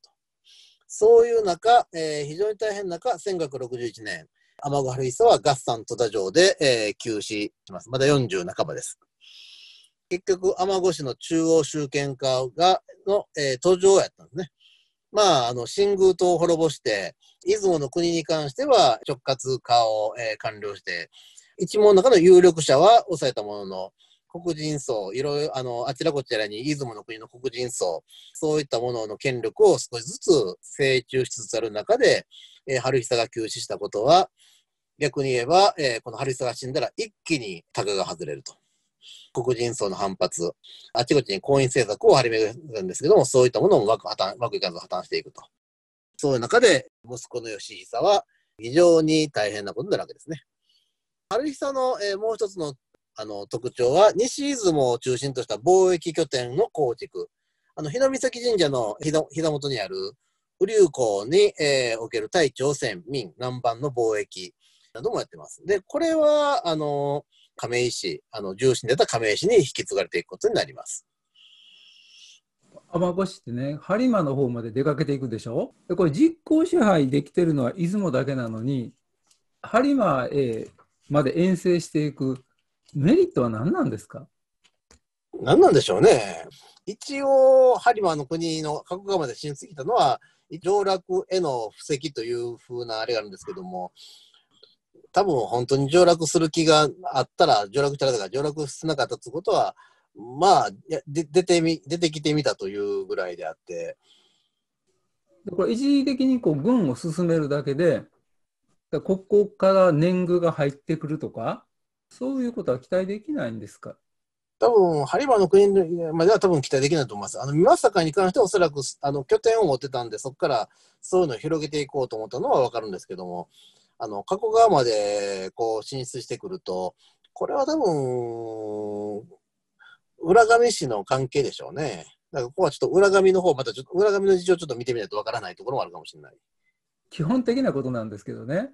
そういう中、えー、非常に大変な中、せんごひゃくろくじゅういちねん、尼子晴久は合算戸田城で、えー、急死します。まだよんじゅうなかばです。結局、尼子氏の中央集権化がの、えー、途上やったんですね。まあ、あの、新宮島を滅ぼして、出雲の国に関しては直轄化を、えー、完了して、一門の中の有力者は抑えたものの、黒人層、いろいろ、あの、あちらこちらに出雲の国の黒人層、そういったものの権力を少しずつ成長しつつある中で、えー、晴久が急死したことは、逆に言えば、えー、この晴久が死んだら一気にタガが外れると。黒人層の反発、あちこちに婚姻政策を張り巡るんですけども、そういったものもうまく破綻、うまくいかず破綻していくと。そういう中で、息子の義久は非常に大変なことになるわけですね。晴久の、えー、もう一つの、あの特徴は、西出雲を中心とした貿易拠点の構築。あの、日御碕神社のひざ元にある雨竜港に、えー、おける対朝鮮、民、南蛮の貿易などもやってます。で、これは、あのー、亀井氏、あの重臣であった亀井氏に引き継がれていくことになります。尼子氏ってね、播磨の方まで出かけていくでしょ。で、これ実効支配できてるのは出雲だけなのに、播磨へまで遠征していくメリットは何なんですか？何なんでしょうね。一応播磨の国の加古川まで進出したのは上洛への布石というふうなあれがあるんですけども。多分本当に上洛する気があったら、上洛したらだから上洛しなかったということは、まあ、で出てみ、出てきてみたというぐらいであって。これ一時的にこう軍を進めるだけで、ここから年貢が入ってくるとか、そういうことは期待できないんですか？多分、播磨の国までは多分期待できないと思います。あの、美作に関してはおそらくあの拠点を持ってたんで、そこからそういうのを広げていこうと思ったのはわかるんですけども、あの、加古川まで、こう、進出してくると、これは多分、浦上氏の関係でしょうね。だから、ここはちょっと浦上の方、またちょっと、浦上の事情をちょっと見てみないとわからないところもあるかもしれない。基本的なことなんですけどね。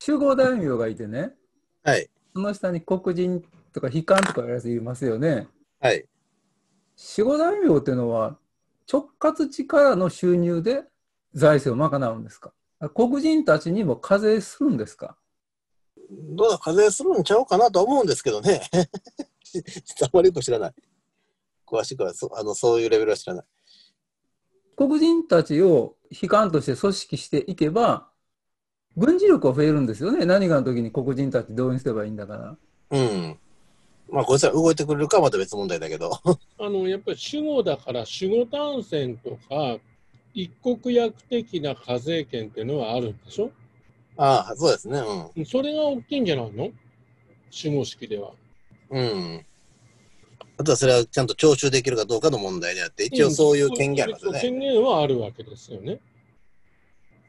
集合大名がいてね。はい。その下に黒人とか非官とかやらせていますよね。はい。集合大名っていうのは、直轄地からの収入で財政を賄うんですか？黒人たちにも課税するんですか？どうだ、課税するんちゃうかなと思うんですけどね。あまりよく知らない。詳しくはそ、あの、そういうレベルは知らない。黒人たちを非官として組織していけば、軍事力は増えるんですよね。何がの時に黒人たち動員すればいいんだから。うん。まあこいつら動いてくれるかはまた別問題だけどあのやっぱり守護だから守護単線とか一国薬的な課税権っていうのはあるんでしょ。ああ、そうですね、うん、それが大きいんじゃないの守護式では。うん。あとはそれはちゃんと徴収できるかどうかの問題であって、一応そういう権限あるわけですね。権限はあるわけですよね。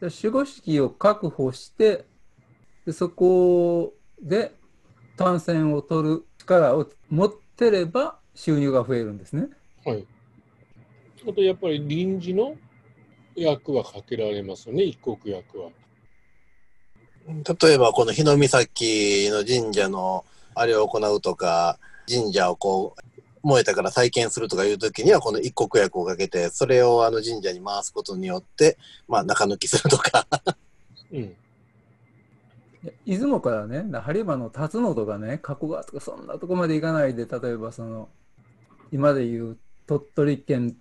守護式を確保して、でそこで単線を取る力を持ってれば収入が増えるんですね。はい。あとやっぱり臨時の役はかけられますよね、一国役は。例えばこの日御岬の神社のあれを行うとか、神社をこう燃えたから再建するとかいう時にはこの一国薬をかけて、それをあの神社に回すことによって、まあ、中抜きするとか、うん、出雲からね播磨の龍野とかね加古川とかそんなとこまで行かないで、例えばその今でいう鳥取県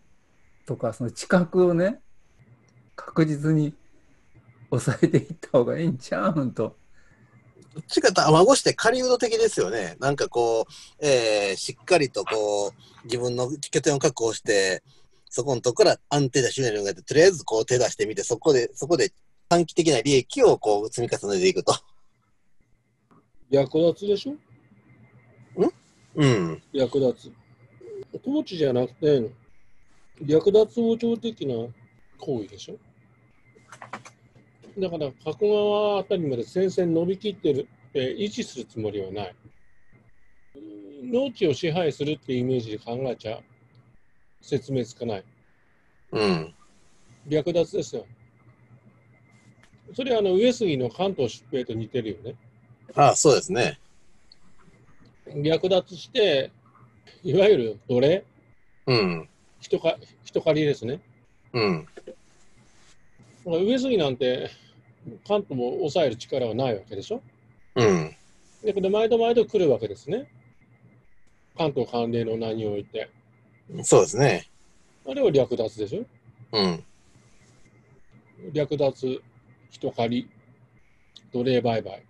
とかその近くをね確実に抑えていった方がいいんちゃうんと。どっちかと孫して狩人的ですよね。なんかこう、えー、しっかりとこう自分の拠点を確保して、そこのとこから安定した収入があって、とりあえずこう手出してみて、そこでそこで短期的な利益をこう積み重ねていくと。略奪でしょ？ん？うん。略奪。統治じゃなくて略奪王朝的な行為でしょ。だから加古川あたりまで戦線伸びきってる、えー、維持するつもりはない。農地を支配するっていうイメージで考えちゃ説明つかない。うん。略奪ですよ。それはあの上杉の関東出兵と似てるよね。ああ、そうですね。略奪して、いわゆる奴隷、うん。人か、人狩りですね。うん。上杉なんて関東も抑える力はないわけでしょ。うん。だけど毎度毎度来るわけですね。関東関連の名において。そうですね。あれは略奪でしょ。うん。略奪、人狩り、奴隷売買。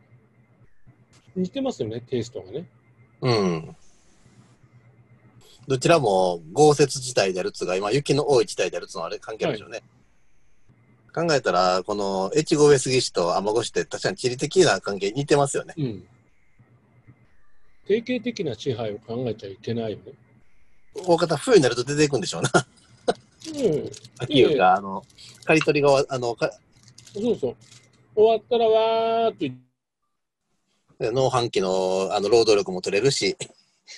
似てますよね、テイストがね。うん。どちらも豪雪地帯であるつが今雪の多い地帯であるつのあれ関係あるでしょうね。はい、考えたら、この越後上杉氏と尼子氏って確かに地理的な関係似てますよね。うん。定型的な支配を考えちゃいけないよね。大方、冬になると出ていくんでしょうな。うん。秋いうか、あの、刈り取りが、あの、かそうそう。終わったらわーっと。農繁期の、あの、労働力も取れるし、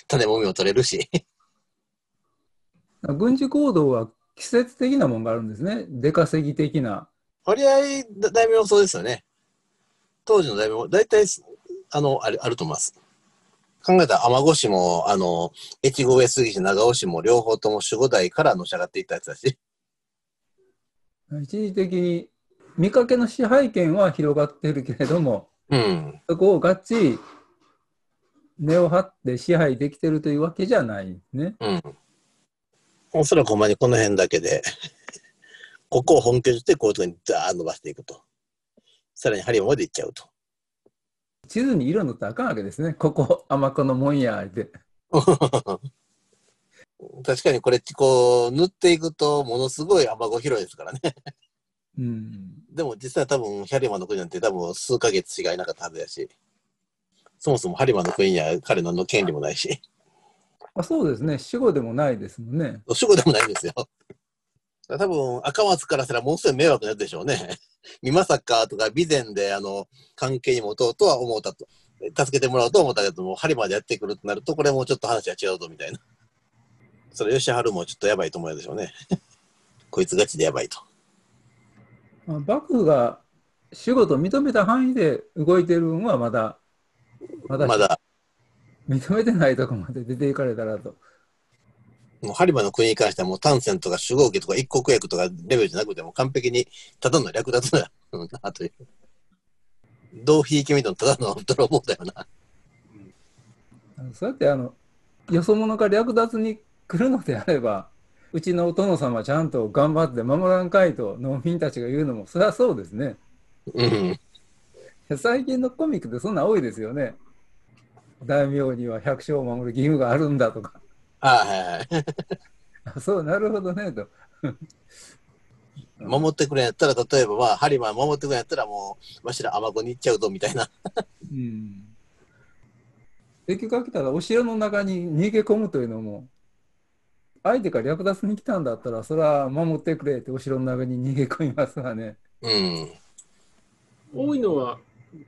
種もみも取れるし。軍事行動は、季節的なもんがあるんですね。出稼ぎ的な。割合、大名もそうですよね。当時の大名も、大体、あの、あれ、あると思います。考えたら、尼子氏も、あの、越後上杉氏、長尾氏も、両方とも守護代からのし上がっていったやつだし。一時的に、見かけの支配権は広がってるけれども、うん、そこをがっちり根を張って支配できてるというわけじゃないんですね。うん、おそらくほんまにこの辺だけでここを本拠地でこういうところにザーッと伸ばしていくと、さらに播磨まで行っちゃうと、地図に色塗ったらあかんわけですね。ここ尼子のもんやで確かにこれこう塗っていくとものすごい尼子広いですからねうん。でも実際多分播磨の国なんて多分数ヶ月しかいなかったはずやし、そもそも播磨の国には彼らの権利もないし、あ、そうですね。守護でもないですもんね。守護でもないんですよ。多分赤松からしたらものすごい迷惑になるでしょうね。美作とか備前であの関係に持とうとは思うたと、助けてもらおうと思ったけども、播磨でやってくるとなると、これもうちょっと話は違うぞみたいな。それ吉春もちょっとやばいと思うでしょうね。こいつガチでやばいと。まあ、幕府が守護と認めた範囲で動いてる分はまだまだ。まだ認めてないとこまで出ていかれたらと。もう播磨の国に関してはもう単線とか守護家とか一国薬とかレベルじゃなくても完璧にただの略奪だよなという。同比決めてもただの泥棒だよな。そうやってあのよそ者が略奪に来るのであれば、うちのお殿様ちゃんと頑張って守らんかいと農民たちが言うのもそりゃそうですね。うん。最近のコミックってそんな多いですよね。大名には百姓を守る義務があるんだとか。ああ、はいはい。そう、なるほどねと。守ってくれんやったら、例えば、まあ、ハリマン守ってくれんやったら、もう、わしら尼子に行っちゃうぞみたいな。うん。結局、秋田がお城の中に逃げ込むというのも、相手が略奪に来たんだったら、それは守ってくれってお城の中に逃げ込みますわね。うん。多いのは、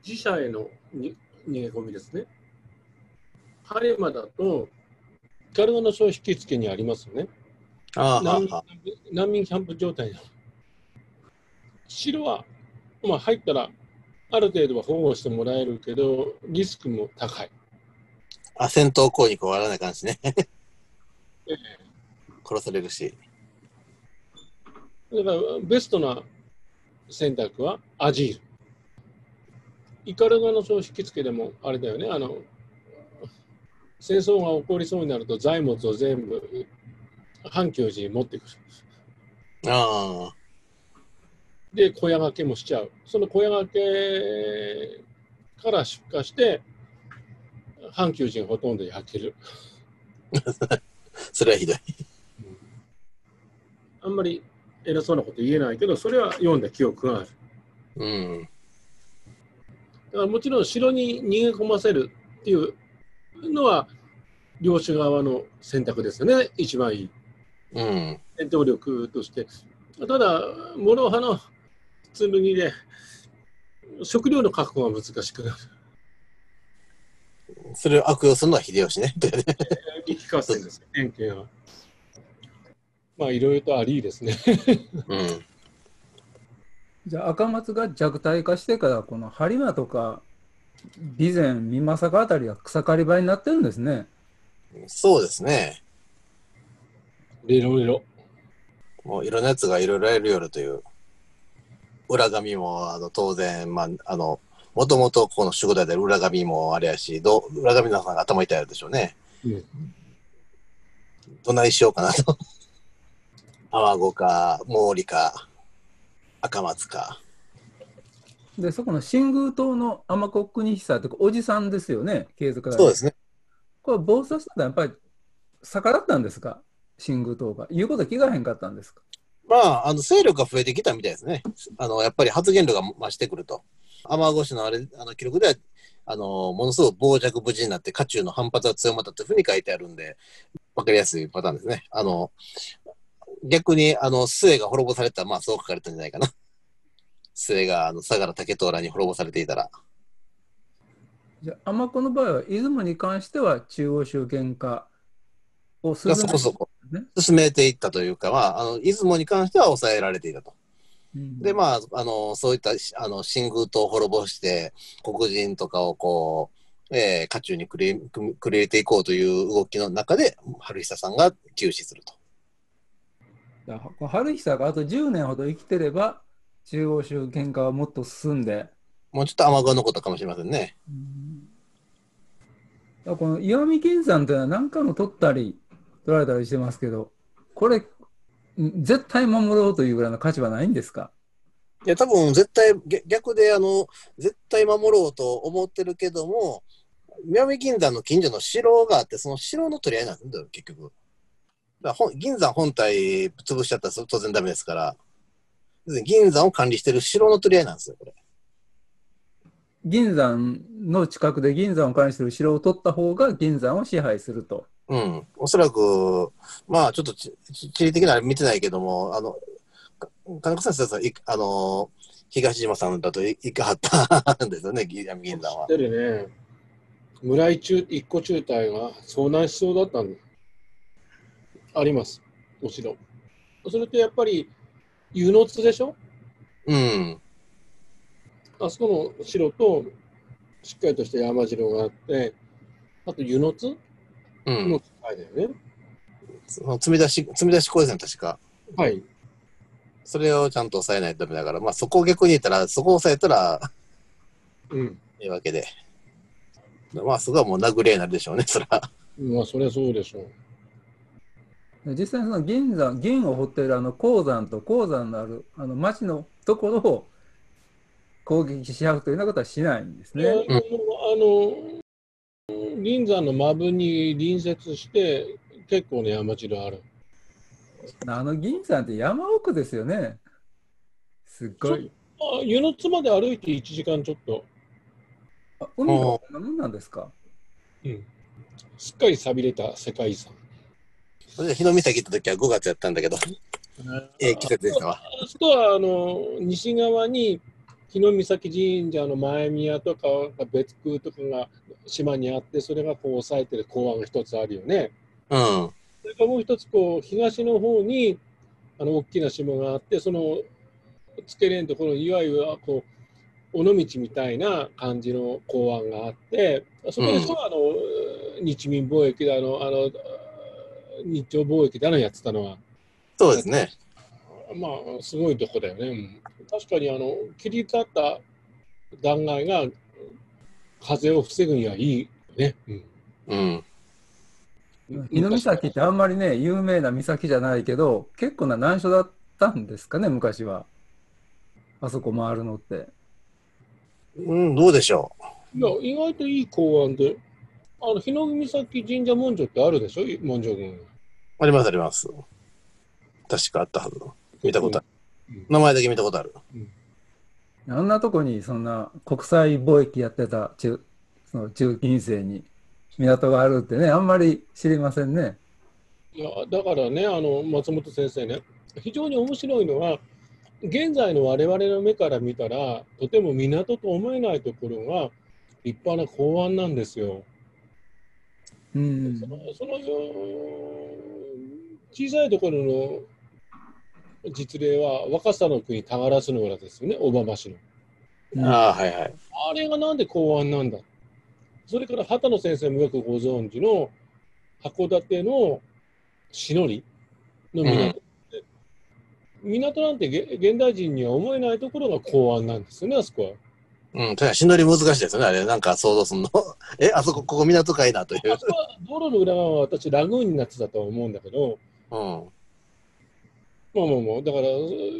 自社へのに逃げ込みですね。ハリマだと、光の書引き付けにありますよね。ああ、難民キャンプ状態なの。城は、まあ、入ったらある程度は保護してもらえるけどリスクも高い。あ、戦闘行為に終わらない感じね。ええ、殺されるし。だからベストな選択はアジール。イカルガの書引き付けでもあれだよね、あの戦争が起こりそうになると財物を全部阪急寺に持ってくる。ああ。で、小屋掛けもしちゃう。その小屋掛けから出荷して、阪急寺にほとんど焼ける。それはひどい。あんまり偉そうなこと言えないけど、それは読んだ記憶がある。うん。だからもちろん、城に逃げ込ませるっていうのは、領主側の選択ですよね、一番いい。うん、戦闘力として。ただ、諸刃の剣で、食料の確保が難しくなる。それを悪用するのは秀吉ね。利き合戦です、典型は。まあ、いろいろとありですね。うん、じゃあ、赤松が弱体化してから、この播磨とか、備前、美作あたりが草刈り場になってるんですね。そうですね。いろいろ。もういろんなやつがいろいろやるよるという。裏紙もあの当然、まあ、あの、もともとこの守護代で裏紙もあれやし、ど裏紙の方が頭痛いやるでしょうね。うん、どないしようかなと。アワゴか、毛利か、赤松か。で、そこの新宮島の尼子国久とか、おじさんですよね、継続から。そうですね。これ暴走してたらやっぱり逆らったんですか、新宮島が。言うこと聞かへんかったんですか。まあ、あの勢力が増えてきたみたいですね。あのやっぱり発言量が増してくると。尼子氏のあれあの記録ではあのものすごく傍若無人になって家中の反発が強まったというふうに書いてあるんで、分かりやすいパターンですね。あの逆にあの末が滅ぼされたら、まあそう書かれたんじゃないかな。末があの相良竹藤らに滅ぼされていたら。じゃあ尼子の場合は出雲に関しては中央集権化を進めていった、ね、そこそこ進めていったというか、まあ、あの出雲に関しては抑えられていたと、うん、でまあ、あのそういったあの新宮島を滅ぼして黒人とかをこう、えー、家中にくり入れていこうという動きの中で春久さんが急死すると。春久があとじゅうねんほど生きてれば中央集権化はもっと進んで。もうちょっと尼子のことかもしれませんね。うん、この石見銀山というのは何回も取ったり取られたりしてますけど、これ絶対守ろうというぐらいの価値はないんですか。いや多分絶対逆で、あの絶対守ろうと思ってるけども、石見銀山の近所の城があって、その城の取り合いなんだよ結局。だから銀山本体潰しちゃったら当然ダメですから、銀山を管理してる城の取り合いなんですよこれ。銀山の近くで銀山を管理している城を取った方が銀山を支配すると。うん、おそらく、まあちょっと地理的なあれ見てないけども、あの金子さんはあの東島さんだと行かはったんですよね、銀山は。知ってるね。村井中一個中隊が遭難しそうだったんであります、お城。それってやっぱり湯の津でしょ。うん。あそこの城としっかりとした山城があって、あと湯の津の機械だよね、その積み出し積み出し工事さん確か。はい、それをちゃんと抑えないとダメだから、まあそこを逆に言ったら、そこを抑えたらうんいいわけで、まあそこはもう殴り合いになるでしょうね、そら。まあそりゃそうでしょう。実際その銀山銀を掘っているあの鉱山と鉱山のあるあの町のところを攻撃し合うというようなことはしないんですね。あの銀山の摩文に隣接して結構ね山地がある。あの銀山って山奥ですよね。すっごい。あ、湯の津まで歩いていちじかんちょっと。あ、海の何なんですか。うん。すっかり寂れた世界遺産。日の岬行った時はごがつやったんだけど、ええ季節でしたわ。あそこはあの西側に日の岬神社の前宮とか別宮とかが島にあって、それがこう抑えてる港湾が一つあるよね。うん。それからもう一つこう東の方にあの大きな島があって、その付けれんところいわゆるこう尾道みたいな感じの港湾があって、そこでそのあの、うん、日民貿易だのあの日朝貿易だのやってたのは。そうですね。まあすごいとこだよね。うん、確かにあの切り立った断崖が風を防ぐにはいいね。うん。うん、日御岬ってあんまりね有名な岬じゃないけど、結構な難所だったんですかね昔は。あそこ回るのって。うん、どうでしょう。いや意外といい港湾で、あの日御岬神社文書ってあるでしょ、文書群。ありますあります。確かあったはず。見たことある。うん、名前だけ見たことある。うん、あんなとこにそんな国際貿易やってた中その中近世に港があるってね、あんまり知りませんね。いやだからね、あの松本先生ね、非常に面白いのは。現在の我々の目から見たらとても港と思えないところが立派な港湾なんですよ。うん、その小さいところの実例は若狭の国田原市の裏ですよね、小浜市の。うん、あ、はいはい、あれがなんで港湾なんだ。それから畑野先生もよくご存知の函館の篠栗の港。うん、港なんて現代人には思えないところが港湾なんですよね、あそこは。うん、確かにしんどり難しいですよね、あれ、なんか想像するの。え、あそこ、ここ港かいなという。あそこは道路の裏側は私、ラグーンになってたと思うんだけど、うん。まあまあまあ、だから、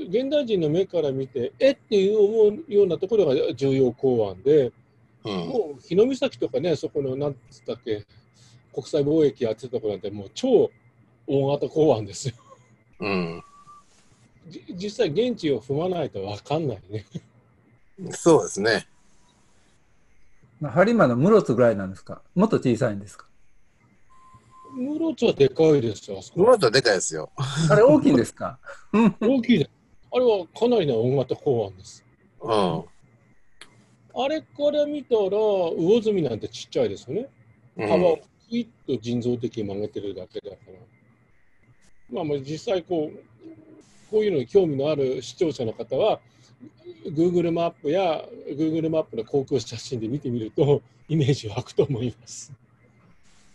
現代人の目から見て、えっていう思うようなところが重要港湾で、うん、もう日御岬とかね、そこの、なんつったっけ、国際貿易やってたところなんて、もう超大型港湾ですよ。うん。実際現地を踏まないと分かんないね。そうですね。播磨の室津ぐらいなんですか。もっと小さいんですか。室津はでかいですよ。室津はでかいですよ。あれ大きいんですか。大きいです。あれはかなりの大型港湾です。うん。あれから見たら魚住なんてちっちゃいですよね。幅をきっと人造的に曲げてるだけだから。まあまあ実際こう。こういうのに興味のある視聴者の方は Google マップや Google マップの航空写真で見てみるとイメージ湧くと思います。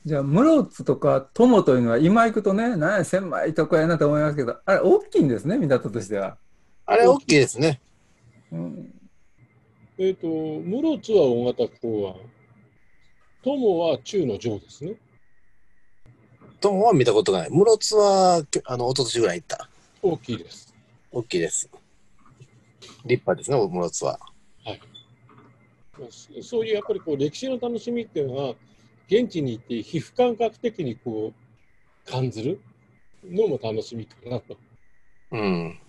じゃあ室津とか友というのは今行くとね、なんや狭いとこやなと思いますけど、あれ大きいんですね、港としては。あれ大きいですね。うん、えっと室津は大型港湾、友は中の上ですね。友は見たことがない。室津はあの一昨年ぐらい行った。大きいです。大きいです。立派ですね、室津は。はい。そういうやっぱりこう歴史の楽しみっていうのは、現地に行って皮膚感覚的にこう感じるのも楽しみかなと。うん。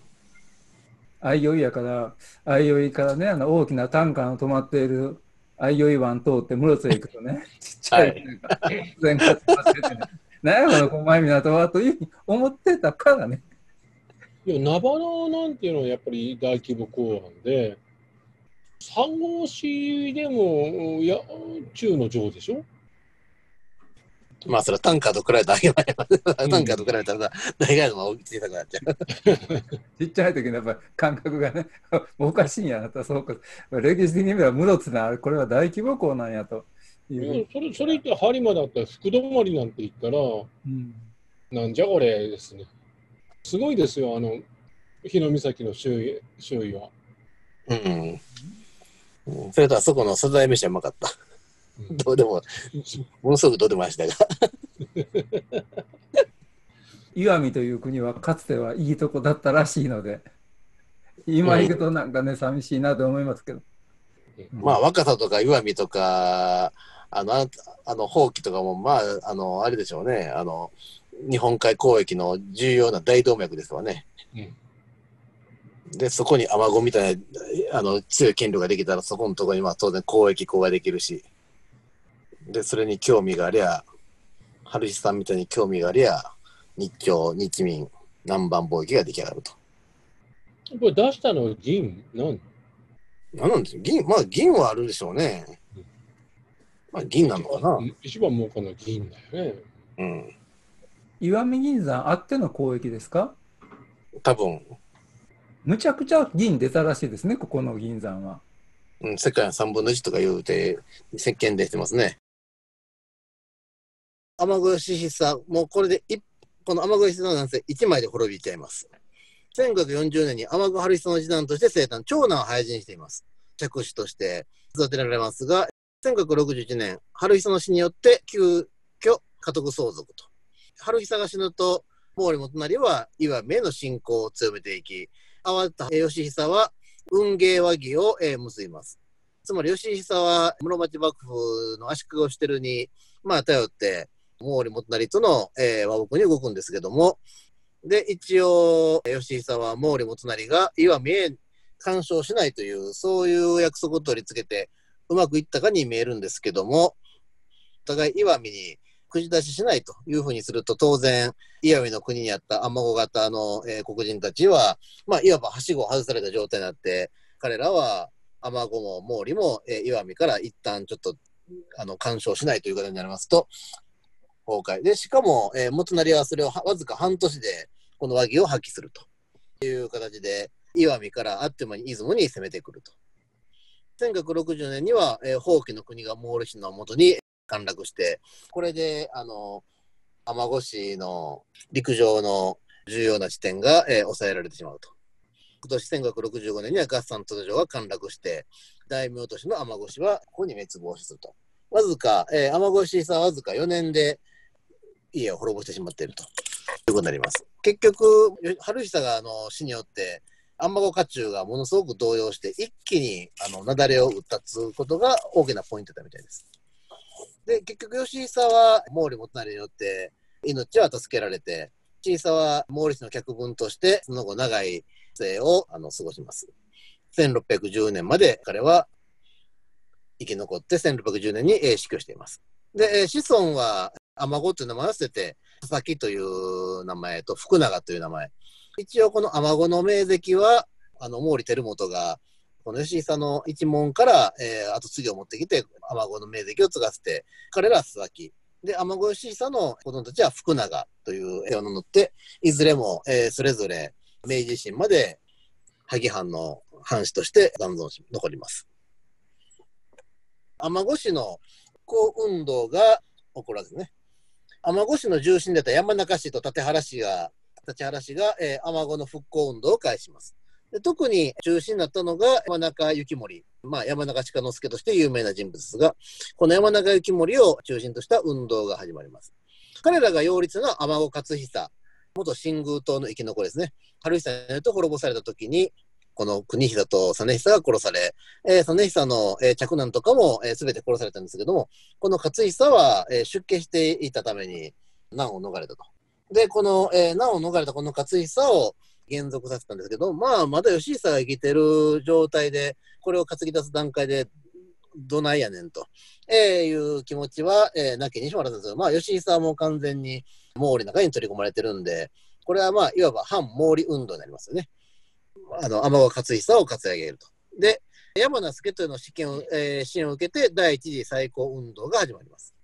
相生やから、相生からね、あの大きなタンカーの止まっている相生湾通って室津へ行くとね、ちっちゃい、突然かつまっててね、何やこの狛江港はというふうに思ってたからね。いや、ナバロなんていうのはやっぱり大規模港湾で、三号市でもいや中の上でしょ。まあそれはタンカーと比べたら上げないわ、うん、タンカーと比べたら大概のが小さくなっちゃう。ちっちゃい時のやっぱ感覚がねおかしいんやなと。そうか、歴史的に見れば室津な、これは大規模港なんやという。それそれって播磨だったら福泊なんて言ったら、うん、なんじゃこれですね。すごいですよ、あの日御岬の周囲、周囲は。うん、うん。それとあそこのサザエ飯はうまかった。うん、どうでも、ものすごくどうでもあしたが。石見という国はかつてはいいとこだったらしいので、今行くとなんかね、うん、寂しいなと思いますけど。まあ、若狭とか石見とか、あの、あの、法規とかも、まあ、あの、あれでしょうね。あの、日本海交易の重要な大動脈ですわね。うん、で、そこにアマゴみたいな、あの、強い権力ができたら、そこのところに、まあ、当然交易港ができるし。で、それに興味がありゃ、春日さんみたいに興味がありゃ、日朝、日民、南蛮貿易が出来上がると。これ出したのは銀なん何なんですよ。銀、まあ銀はあるでしょうね。うん、まあ銀なのかな。一番儲かるのは銀だよね。うん。石見銀山あっての交易ですか？多分。むちゃくちゃ銀出たらしいですね、ここの銀山は。うん、世界のさんぶんのいちとか言うて、石鹸でしてますね。雨越し久、もうこれで一この雨越し久の男性、いちまいで滅びちゃいます。せんごひゃくよんじゅうねんに雨越春久の次男として生誕、長男を廃人しています。嫡子として育てられますが、せんごひゃくろくじゅういちねん、春久の死によって急遽家督相続と。春久が死ぬと、毛利元就は石見への信仰を強めていき、慌てた義久は運慶和議を結びます。つまり義久は室町幕府の足利をしてるに、まあ頼って、毛利元就との和睦に動くんですけども、で、一応、義久は毛利元就が石見へ干渉しないという、そういう約束を取り付けて、うまくいったかに見えるんですけども、お互い石見に口出ししないというふうにすると、当然、石見の国にあった雨子型の、えー、黒人たちは、まあ、いわばはしごを外された状態になって、彼らは雨子も毛利も、えー、石見から一旦ちょっとあの干渉しないという形になりますと、崩壊。で、しかも、えー、元就はそれをわずか半年で、この和議を破棄するという形で、石見からあっという間に出雲に攻めてくると。せんきゅうひゃくろくじゅうねんには、えー、蜂起の国が毛利氏のもとに陥落して、これで、あの、雨越市の陸上の重要な地点が、えー、抑えられてしまうと。今年せんごひゃくろくじゅうごねんには合山突如が陥落して、大名都市の雨越はここに滅亡すると。わずか、えー、雨越さんわずかよねんで家を滅ぼしてしまっていると。ということになります。結局、春久があの死によって、雨子家中がものすごく動揺して、一気にあの雪崩を打ったつことが大きなポイントだみたいです。で、結局、義久は毛利元就によって命は助けられて、義久は毛利氏の客分として、その後長い生をあの過ごします。せんろっぴゃくじゅうねんまで彼は生き残って、せんろっぴゃくじゅうねんに死去しています。で、子孫は雨子という名前を捨てて、佐々木という名前と福永という名前。一応この雨子の名跡は、あの、毛利輝元が、この吉井さんの一門から、えー、後継ぎを持ってきて、雨子の名跡を継がせて、彼らは佐々木。で、雨子吉井さんの子供たちは福永という絵を名乗って、いずれも、えー、それぞれ明治維新まで、萩藩の藩主として残存し、残ります。雨子氏の復興運動が起こるわけですね。雨子市の重心であった山中市と立原市が、立原市が、えー、雨子の復興運動を開始します。で、特に中心になったのが山中幸盛、まあ、山中鹿之助として有名な人物ですが、この山中幸盛を中心とした運動が始まります。彼らが擁立の雨子勝久、元新宮党の生き残りですね。春久によって滅ぼされた時に、この国久と実久が殺され、えー、実久の、えー、嫡男とかも、えー、全て殺されたんですけども、この勝久は、えー、出家していたために難を逃れたと。で、この、えー、難を逃れたこの勝久を還俗させたんですけど、まあ、まだ義久が生きてる状態で、これを担ぎ出す段階で、どないやねんと、えー、いう気持ちは、えー、なきにしもあらずですが、まあ、義久はもう完全に毛利の中に取り込まれてるんで、これはまあ、いわば反毛利運動になりますよね。あの雨子勝久を担い上げると。で、山名助というの試験を、えー、支援を受けて、第一次再興運動が始まります。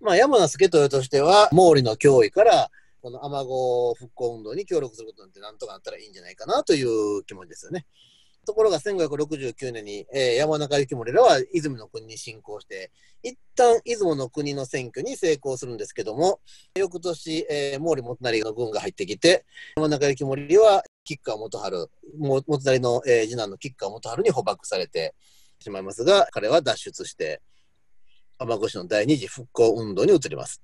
まあ、山名助というとしては、毛利の脅威から、この雨子復興運動に協力することなんて、なんとかなったらいいんじゃないかなという気持ちですよね。ところが、せんごひゃくろくじゅうきゅうねんに、えー、山中幸盛らは出雲の国に侵攻して、一旦出雲の国の選挙に成功するんですけども、翌年、えー、毛利元就の軍が入ってきて、山中幸盛は、吉川元春、元就の、えー、次男の吉川元春に捕獲されてしまいますが、彼は脱出して、雨越の第二次復興運動に移ります。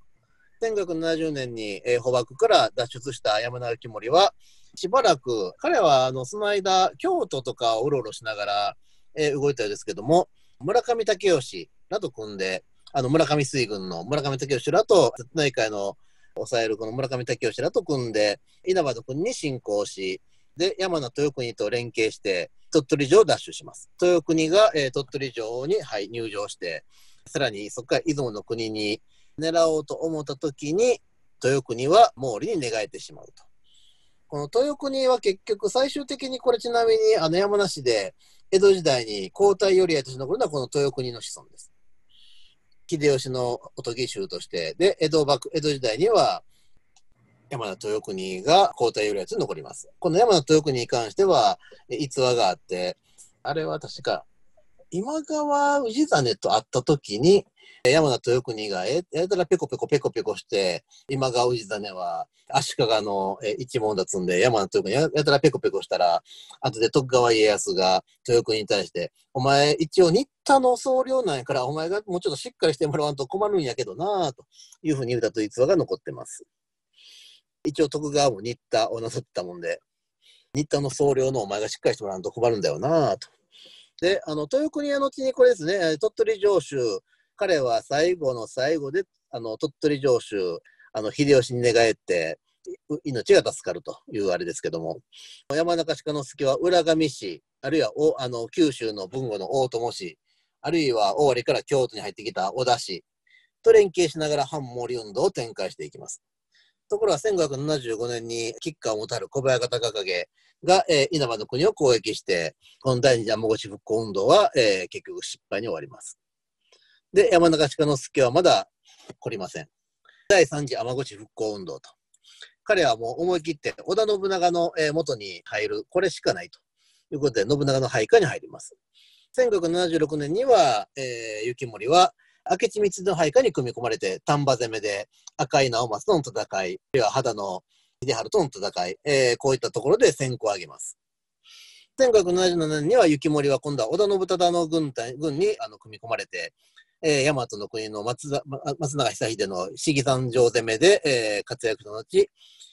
せんきゅうひゃくななじゅうねんに、えー、捕獲から脱出した山中幸盛は、しばらく、彼はあのその間、京都とかをうろうろしながら、えー、動いたようですけども、村上武義など組んで、あの村上水軍の村上武史らと、瀬戸内海の抑えるこの村上武史らと組んで、稲葉君に侵攻し、で山名豊国と連携して、鳥取城を奪取します。豊国が、えー、鳥取城に、はい、入城して、さらにそこから出雲の国に狙おうと思ったときに、豊国は毛利に寝返ってしまうと。この豊国は結局最終的に、これちなみにあの山梨で江戸時代に皇太頼家として残るのはこの豊国の子孫です。秀吉のおとぎ衆として、で、江戸幕、江戸時代には山名豊国が皇太頼家として残ります。この山名豊国に関しては逸話があって、あれは確か今川氏真と会った時に、山名豊国がやたらペコペコペコペコして、今川氏真は足利の一門だつんで、山名豊国やたらペコペコしたら、後で徳川家康が豊国に対して、お前一応新田の総領なんやから、お前がもうちょっとしっかりしてもらわんと困るんやけどなぁというふうに言うたと逸話が残ってます。一応徳川も新田をなさってたもんで、新田の総領のお前がしっかりしてもらわんと困るんだよなぁと。で、あの、豊国は後にこれですね、鳥取城主、彼は最後の最後で、あの、鳥取城主、あの、秀吉に寝返って、命が助かるというあれですけども、山中鹿之助は浦上氏、あるいはおあの九州の豊後の大友氏、あるいは尾張から京都に入ってきた織田氏と連携しながら反毛利運動を展開していきます。ところがせんごひゃくななじゅうごねんに吉川をもたる小早方景景が、えー、稲葉の国を攻撃して、この第二次山越復興運動は、えー、結局失敗に終わります。で、山中鹿之助はまだ懲りません。第三次山越復興運動と。彼はもう思い切って織田信長の元に入る、これしかないということで、信長の配下に入ります。せんごひゃくななじゅうろくねんには、えー、幸盛は、明智光秀の配下に組み込まれて丹波攻めで赤井直政との戦い、あるいは秦野秀春との戦い、えー、こういったところで先行を挙げます。せんごひゃくななじゅうななねんには幸盛は今度は織田信忠の 軍, 隊軍にあの組み込まれて、えー、大和の国の 松, 松永久秀の四季山城攻めで、えー、活躍と後、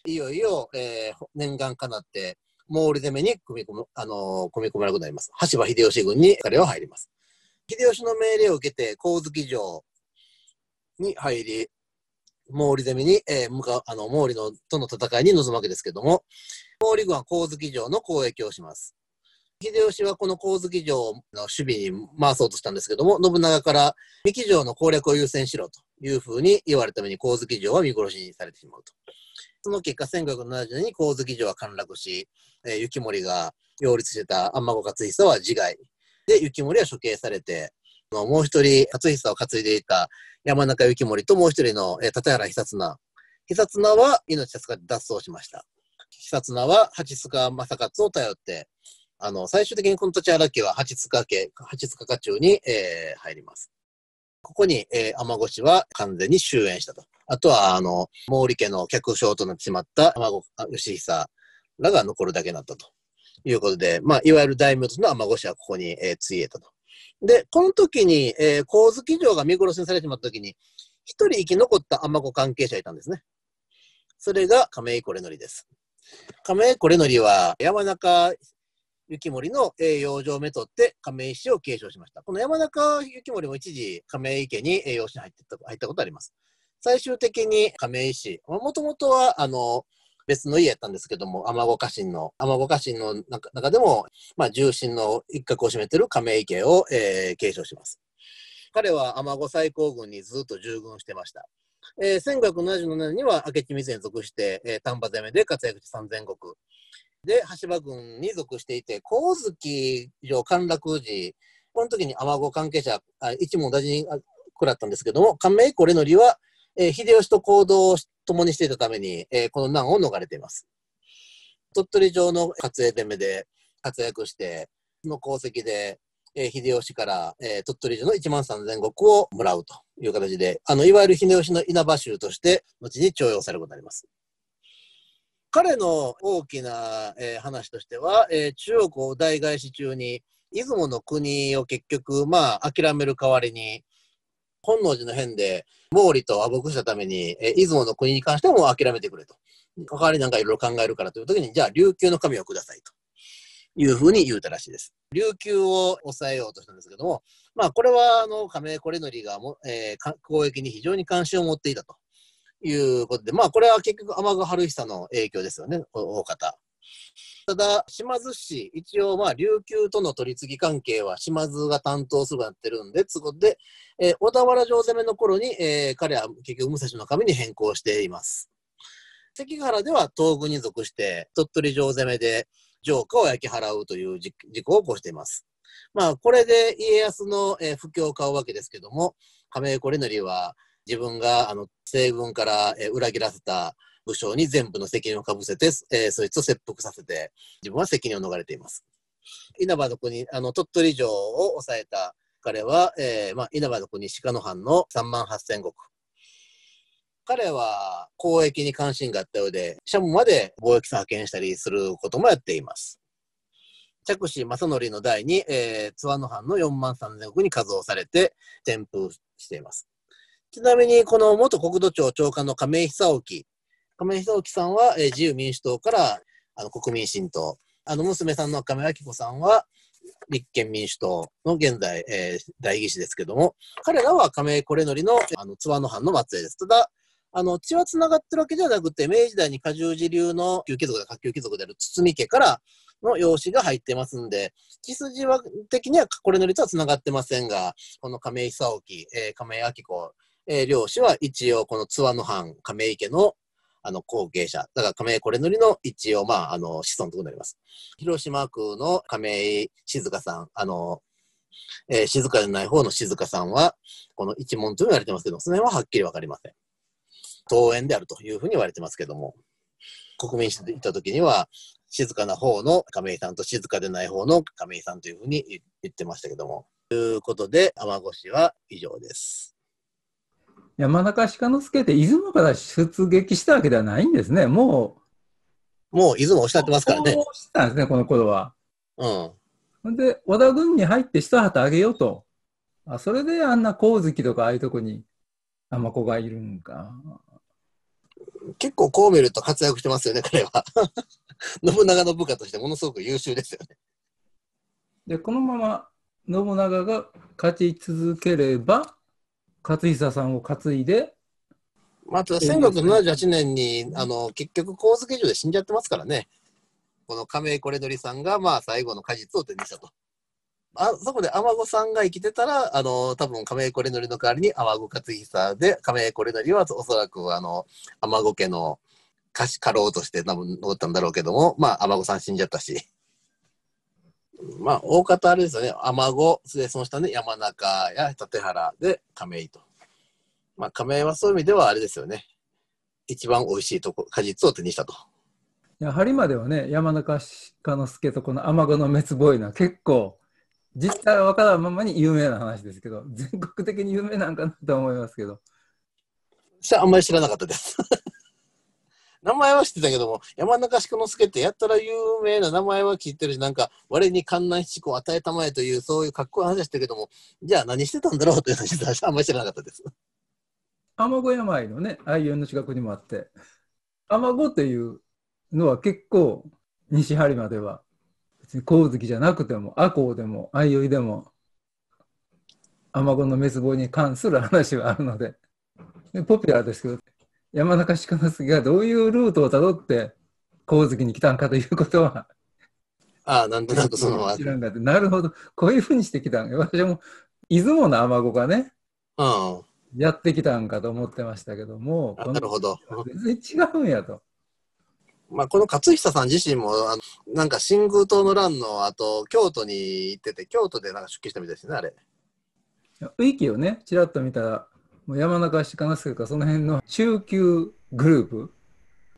いよいよ、えー、念願かなって毛利攻めに組み込む、あのー、組み込まれることになります。羽柴秀吉軍に彼は入ります。秀吉の命令を受けて、上月城に入り、毛利攻めに、えー、向かう、あの、毛利のとの戦いに臨むわけですけども、毛利軍は上月城の攻撃をします。秀吉はこの上月城の守備に回そうとしたんですけども、信長から三木城の攻略を優先しろというふうに言われたために、上月城は見殺しにされてしまうと。その結果、せんごひゃくななじゅうねんに上月城は陥落し、えー、幸盛が擁立してた尼子勝久は自害。で、幸盛は処刑されて、もう一人、勝久を担いでいた山中幸盛ともう一人の立原久綱。久綱は命助かって脱走しました。久綱は蜂塚正勝を頼って、あの、最終的にこの土地原家は蜂塚家、蜂塚家中に、えー、入ります。ここに、えー、尼子は完全に終焉したと。あとは、あの、毛利家の客商となってしまった尼子義久らが残るだけになったと。いうことで、まあ、いわゆる大名との尼子はここに、えー、ついえたと。で、この時に、えー、上月城が見殺しにされてしまった時に、一人生き残った尼子関係者いたんですね。それが亀井惟範です。亀井惟範は、山中幸盛の養生をめとって亀井氏を継承しました。この山中幸盛も一時、亀井家に養子に入ってった、入ったことあります。最終的に亀井氏、もともとは、あの、別の家やったんですけども、尼子家臣の、尼子家臣の中でも、まあ、重臣の一角を占めている亀井家を、えー、継承します。彼は尼子最高軍にずっと従軍してました。えー、せんごひゃくななじゅうななねんには明智光秀に属して、えー、丹波攻めで活躍してさんぜんごく。で、羽柴軍に属していて、上月城陥落時、この時に尼子関係者、一網打尽に食らったんですけども、亀井惟範は、えー、秀吉と行動を共にしていたために、えー、この難を逃れています。鳥取城の勝栄攻めで活躍して、その功績で、えー、秀吉から、えー、鳥取城のいちまんさんぜんごくをもらうという形で、あの、いわゆる秀吉の稲葉衆として、後に重用されることになります。彼の大きな、えー、話としては、えー、中国を大返し中に、出雲の国を結局、まあ、諦める代わりに、本能寺の変で毛利と和睦したために、えー、出雲の国に関してはもう諦めてくれと。代わりなんかいろいろ考えるからというときに、じゃあ琉球の神をくださいというふうに言うたらしいです。琉球を抑えようとしたんですけども、まあ、これはあの亀井惟則がも、えー、交易に非常に関心を持っていたということで、まあ、これは結局、天狗春久の影響ですよね、大方。ただ、島津氏、一応、まあ、琉球との取り次ぎ関係は島津が担当するようになってるんで、つことで、えー、小田原城攻めの頃に、えー、彼は結局、武蔵の神に変更しています。関ヶ原では東軍に属して、鳥取城攻めで城下を焼き払うという事故を起こしています。まあ、これで家康の、えー、不況を買うわけですけども、亀井惟則は、自分があの西軍から、えー、裏切らせた武将に全部の責任をかぶせて、えー、そいつを切腹させて、自分は責任を逃れています。稲葉の国、あの鳥取城を抑えた彼は、えーまあ、稲葉の国鹿野藩のさんまんはっせんごく。彼は交易に関心があったようで、シャムまで貿易船派遣したりすることもやっています。着氏正則の代に、えー、津和野藩のよんまんさんぜんごくに加増されて、転封しています。ちなみに、この元国土庁長官の亀井久興、亀井久興さんは、えー、自由民主党からあの国民新党、あの娘さんの亀井明子さんは立憲民主党の現在、えー、代議士ですけども、彼らは亀井惟則のあの津和野藩の末裔です。ただ、あの血はつながってるわけではなくて、明治時代に過重時流の旧貴族で下級貴族である堤家からの養子が入ってますんで、血筋は的には惟則とはつながってませんが、この亀井久興、えー、亀井明子、えー、領主は一応この津和野藩亀井家のあの後継者、だから亀井惟則の一応まああの子孫となります。広島区の亀井静香さん、あの、えー、静かでない方の静香さんはこの一門と言われてますけど、その辺ははっきりわかりません。遠縁であるというふうに言われてますけども、国民していた時には静かな方の亀井さんと静かでない方の亀井さんというふうに言ってましたけども、ということで尼御氏は以上です。山中鹿之助って出雲から出撃したわけではないんですね。もうもう出雲を押し立てますからね。押してたんですね、この頃は。うん。で、織田軍に入って一旗あげようと。あ、それであんな光月とかああいうとこに尼子がいるんか。結構こう見ると活躍してますよね、彼は。信長の部下としてものすごく優秀ですよね。で、このまま信長が勝ち続ければ。勝久さんを担いで、まあ、せんろっぴゃくななじゅうはちねんにあの結局神津家城で死んじゃってますからね。この亀井惟則さんが、まあ、最後の果実を手にしたと。あそこで尼子さんが生きてたら、あの多分亀井惟則の代わりに尼子勝久で、亀井惟則はおそらくあの尼子家の家老として多分残ったんだろうけども、まあ尼子さん死んじゃったし。まあ、大方あれですよね。尼子、その下に山中や立原で亀井と。まあ、亀井はそういう意味ではあれですよね。一番おいしいとこ、果実を手にしたと。やはりまではね、山中鹿之助とこの尼子の滅亡いうのは結構、実態は分からんままに有名な話ですけど、全国的に有名なんかなと思いますけど。あんまり知らなかったです。名前は知ってたけども、山中鹿之助ってやったら有名な名前は聞いてるし、なんか、我に艱難七苦を与えたまえという、そういうかっこいい話でしたけども、じゃあ何してたんだろうという話はあんまり知らなかったです。尼子病のね、愛用の近くにもあって、尼子というのは結構、西播磨では、別に光月じゃなくても、赤穂でも、相生でも、尼子の滅亡に関する話はあるので、でポピュラーですけど、山中鹿之助がどういうルートをたどって光月に来たんかということはああなんとなくそのまま知らんかって、なるほどこういうふうにしてきたんか、私も出雲の尼子がね、うん、やってきたんかと思ってましたけども、なるほど全然違うんやと。まあこの勝久さん自身もあのなんか新宮島の乱の後京都に行ってて、京都でなんか出家したみたいですね。あれウィキをねちらっと見たら、もう山中鹿之助かその辺の中級グループ、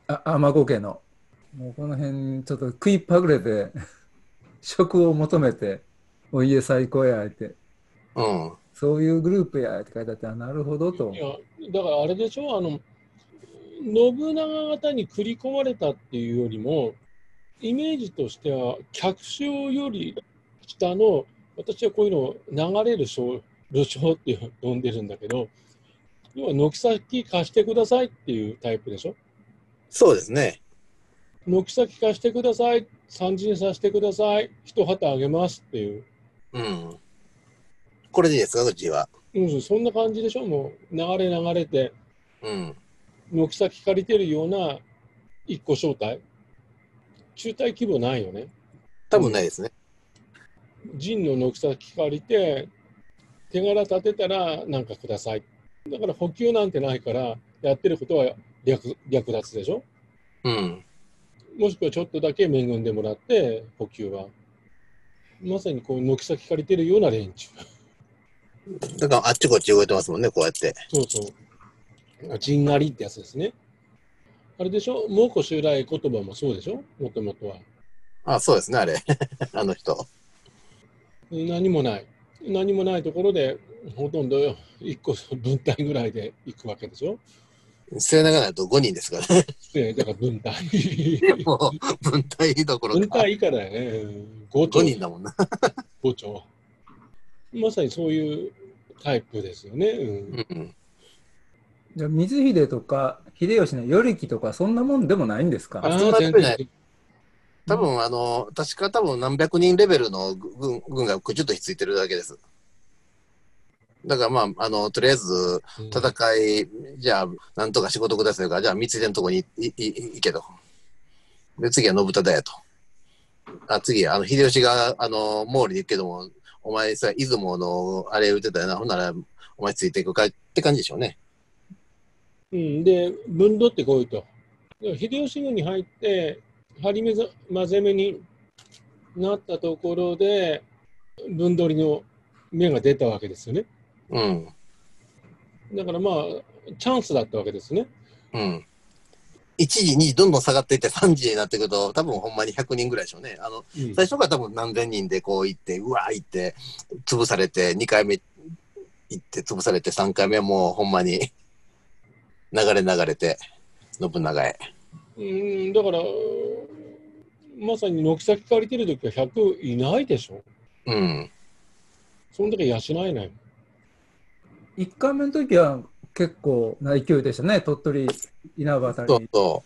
あ尼子家のもうこの辺ちょっと食いっぱぐれて職を求めてお家最高やって、うん、そういうグループやって書いてあって、なるほどと。いやだからあれでしょ、あの信長方に繰り込まれたっていうよりもイメージとしては客商より下の、私はこういうのを流れる商路商って呼んでるんだけど。要は軒先貸してくださいっていうタイプでしょ。そうですね。軒先貸してください、参事にさせてください、一旗あげますっていう。うん。これでいいですか、そっちは。うん、そんな感じでしょ、もう流れ流れて。うん。軒先借りてるような一個招待。中体規模ないよね。多分ないですね。陣の軒先借りて、手柄立てたらなんかください。だから補給なんてないから、やってることは 略, 略奪でしょ。うん。もしくはちょっとだけ恵んでもらって、補給は。まさにこう、軒先借りてるような連中。だからあっちこっち動いてますもんね、こうやって。そうそう。陣狩りってやつですね。あれでしょ、蒙古襲来言葉もそうでしょ、もともとは。あ、そうですね、あれ。あの人。何もない。何もないところで、ほとんどいっこ分隊ぐらいで行くわけでしょ。末永だとごにんですからね。末だから分隊。もう分隊どころか。分隊以下だよね。ごにんだもんな。ご丁。まさにそういうタイプですよね。うんうん、じゃあ光秀とか秀吉の頼家とかそんなもんでもないんですか。あ、そんなタイプじゃない。多分あの確か多分何百人レベルの 軍, 軍がくじゅっとひっついてるだけです。だからまあ、あのとりあえず戦い、うん、じゃあなんとか仕事くださいからじゃあ光秀のとこに行けと。で次は信忠やと。あ次はあの秀吉があの毛利に行くけどもお前さ出雲のあれ打てたよなほんならお前ついていくかって感じでしょうね。うん、で分取ってこいと。秀吉軍に入って張り混ぜ目になったところで分取りの芽が出たわけですよね。うん、だからまあチャンスだったわけですね。うん、いちじにじどんどん下がっていってさんじになってくると多分ほんまにひゃくにんぐらいでしょうね。あの、うん、最初から多分何千人でこう行ってうわー行って潰されてにかいめ行って潰されてさんかいめもうほんまに流れ流れて信長へ。うん、だからまさに軒先借りてる時はひゃくいないでしょ。うん、その時は養えない。いっかいめの時は結構な勢いでしたね、鳥取、稲葉あたり。そうそ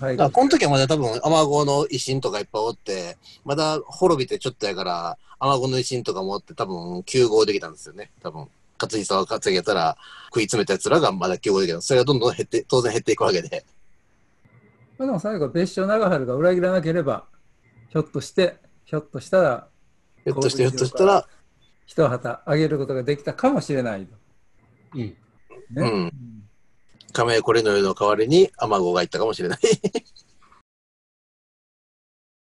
う。はい、この時はまだ多分、雨子の維新とかいっぱいおって、まだ滅びてちょっとやから、雨子の維新とかもおって、多分、休合できたんですよね、多分。勝久を稼げたら、食い詰めたやつらがまだ休合できた。それがどんどん減って、当然減っていくわけで。まあでも最後、別所長春が裏切らなければ、ひょっとして、ひょっとしたら、ひょっとして、ひょっとしたら、一旗あげることができたかもしれない。うん。ね、うん。亀これの世の代わりに雨子がいったかもしれない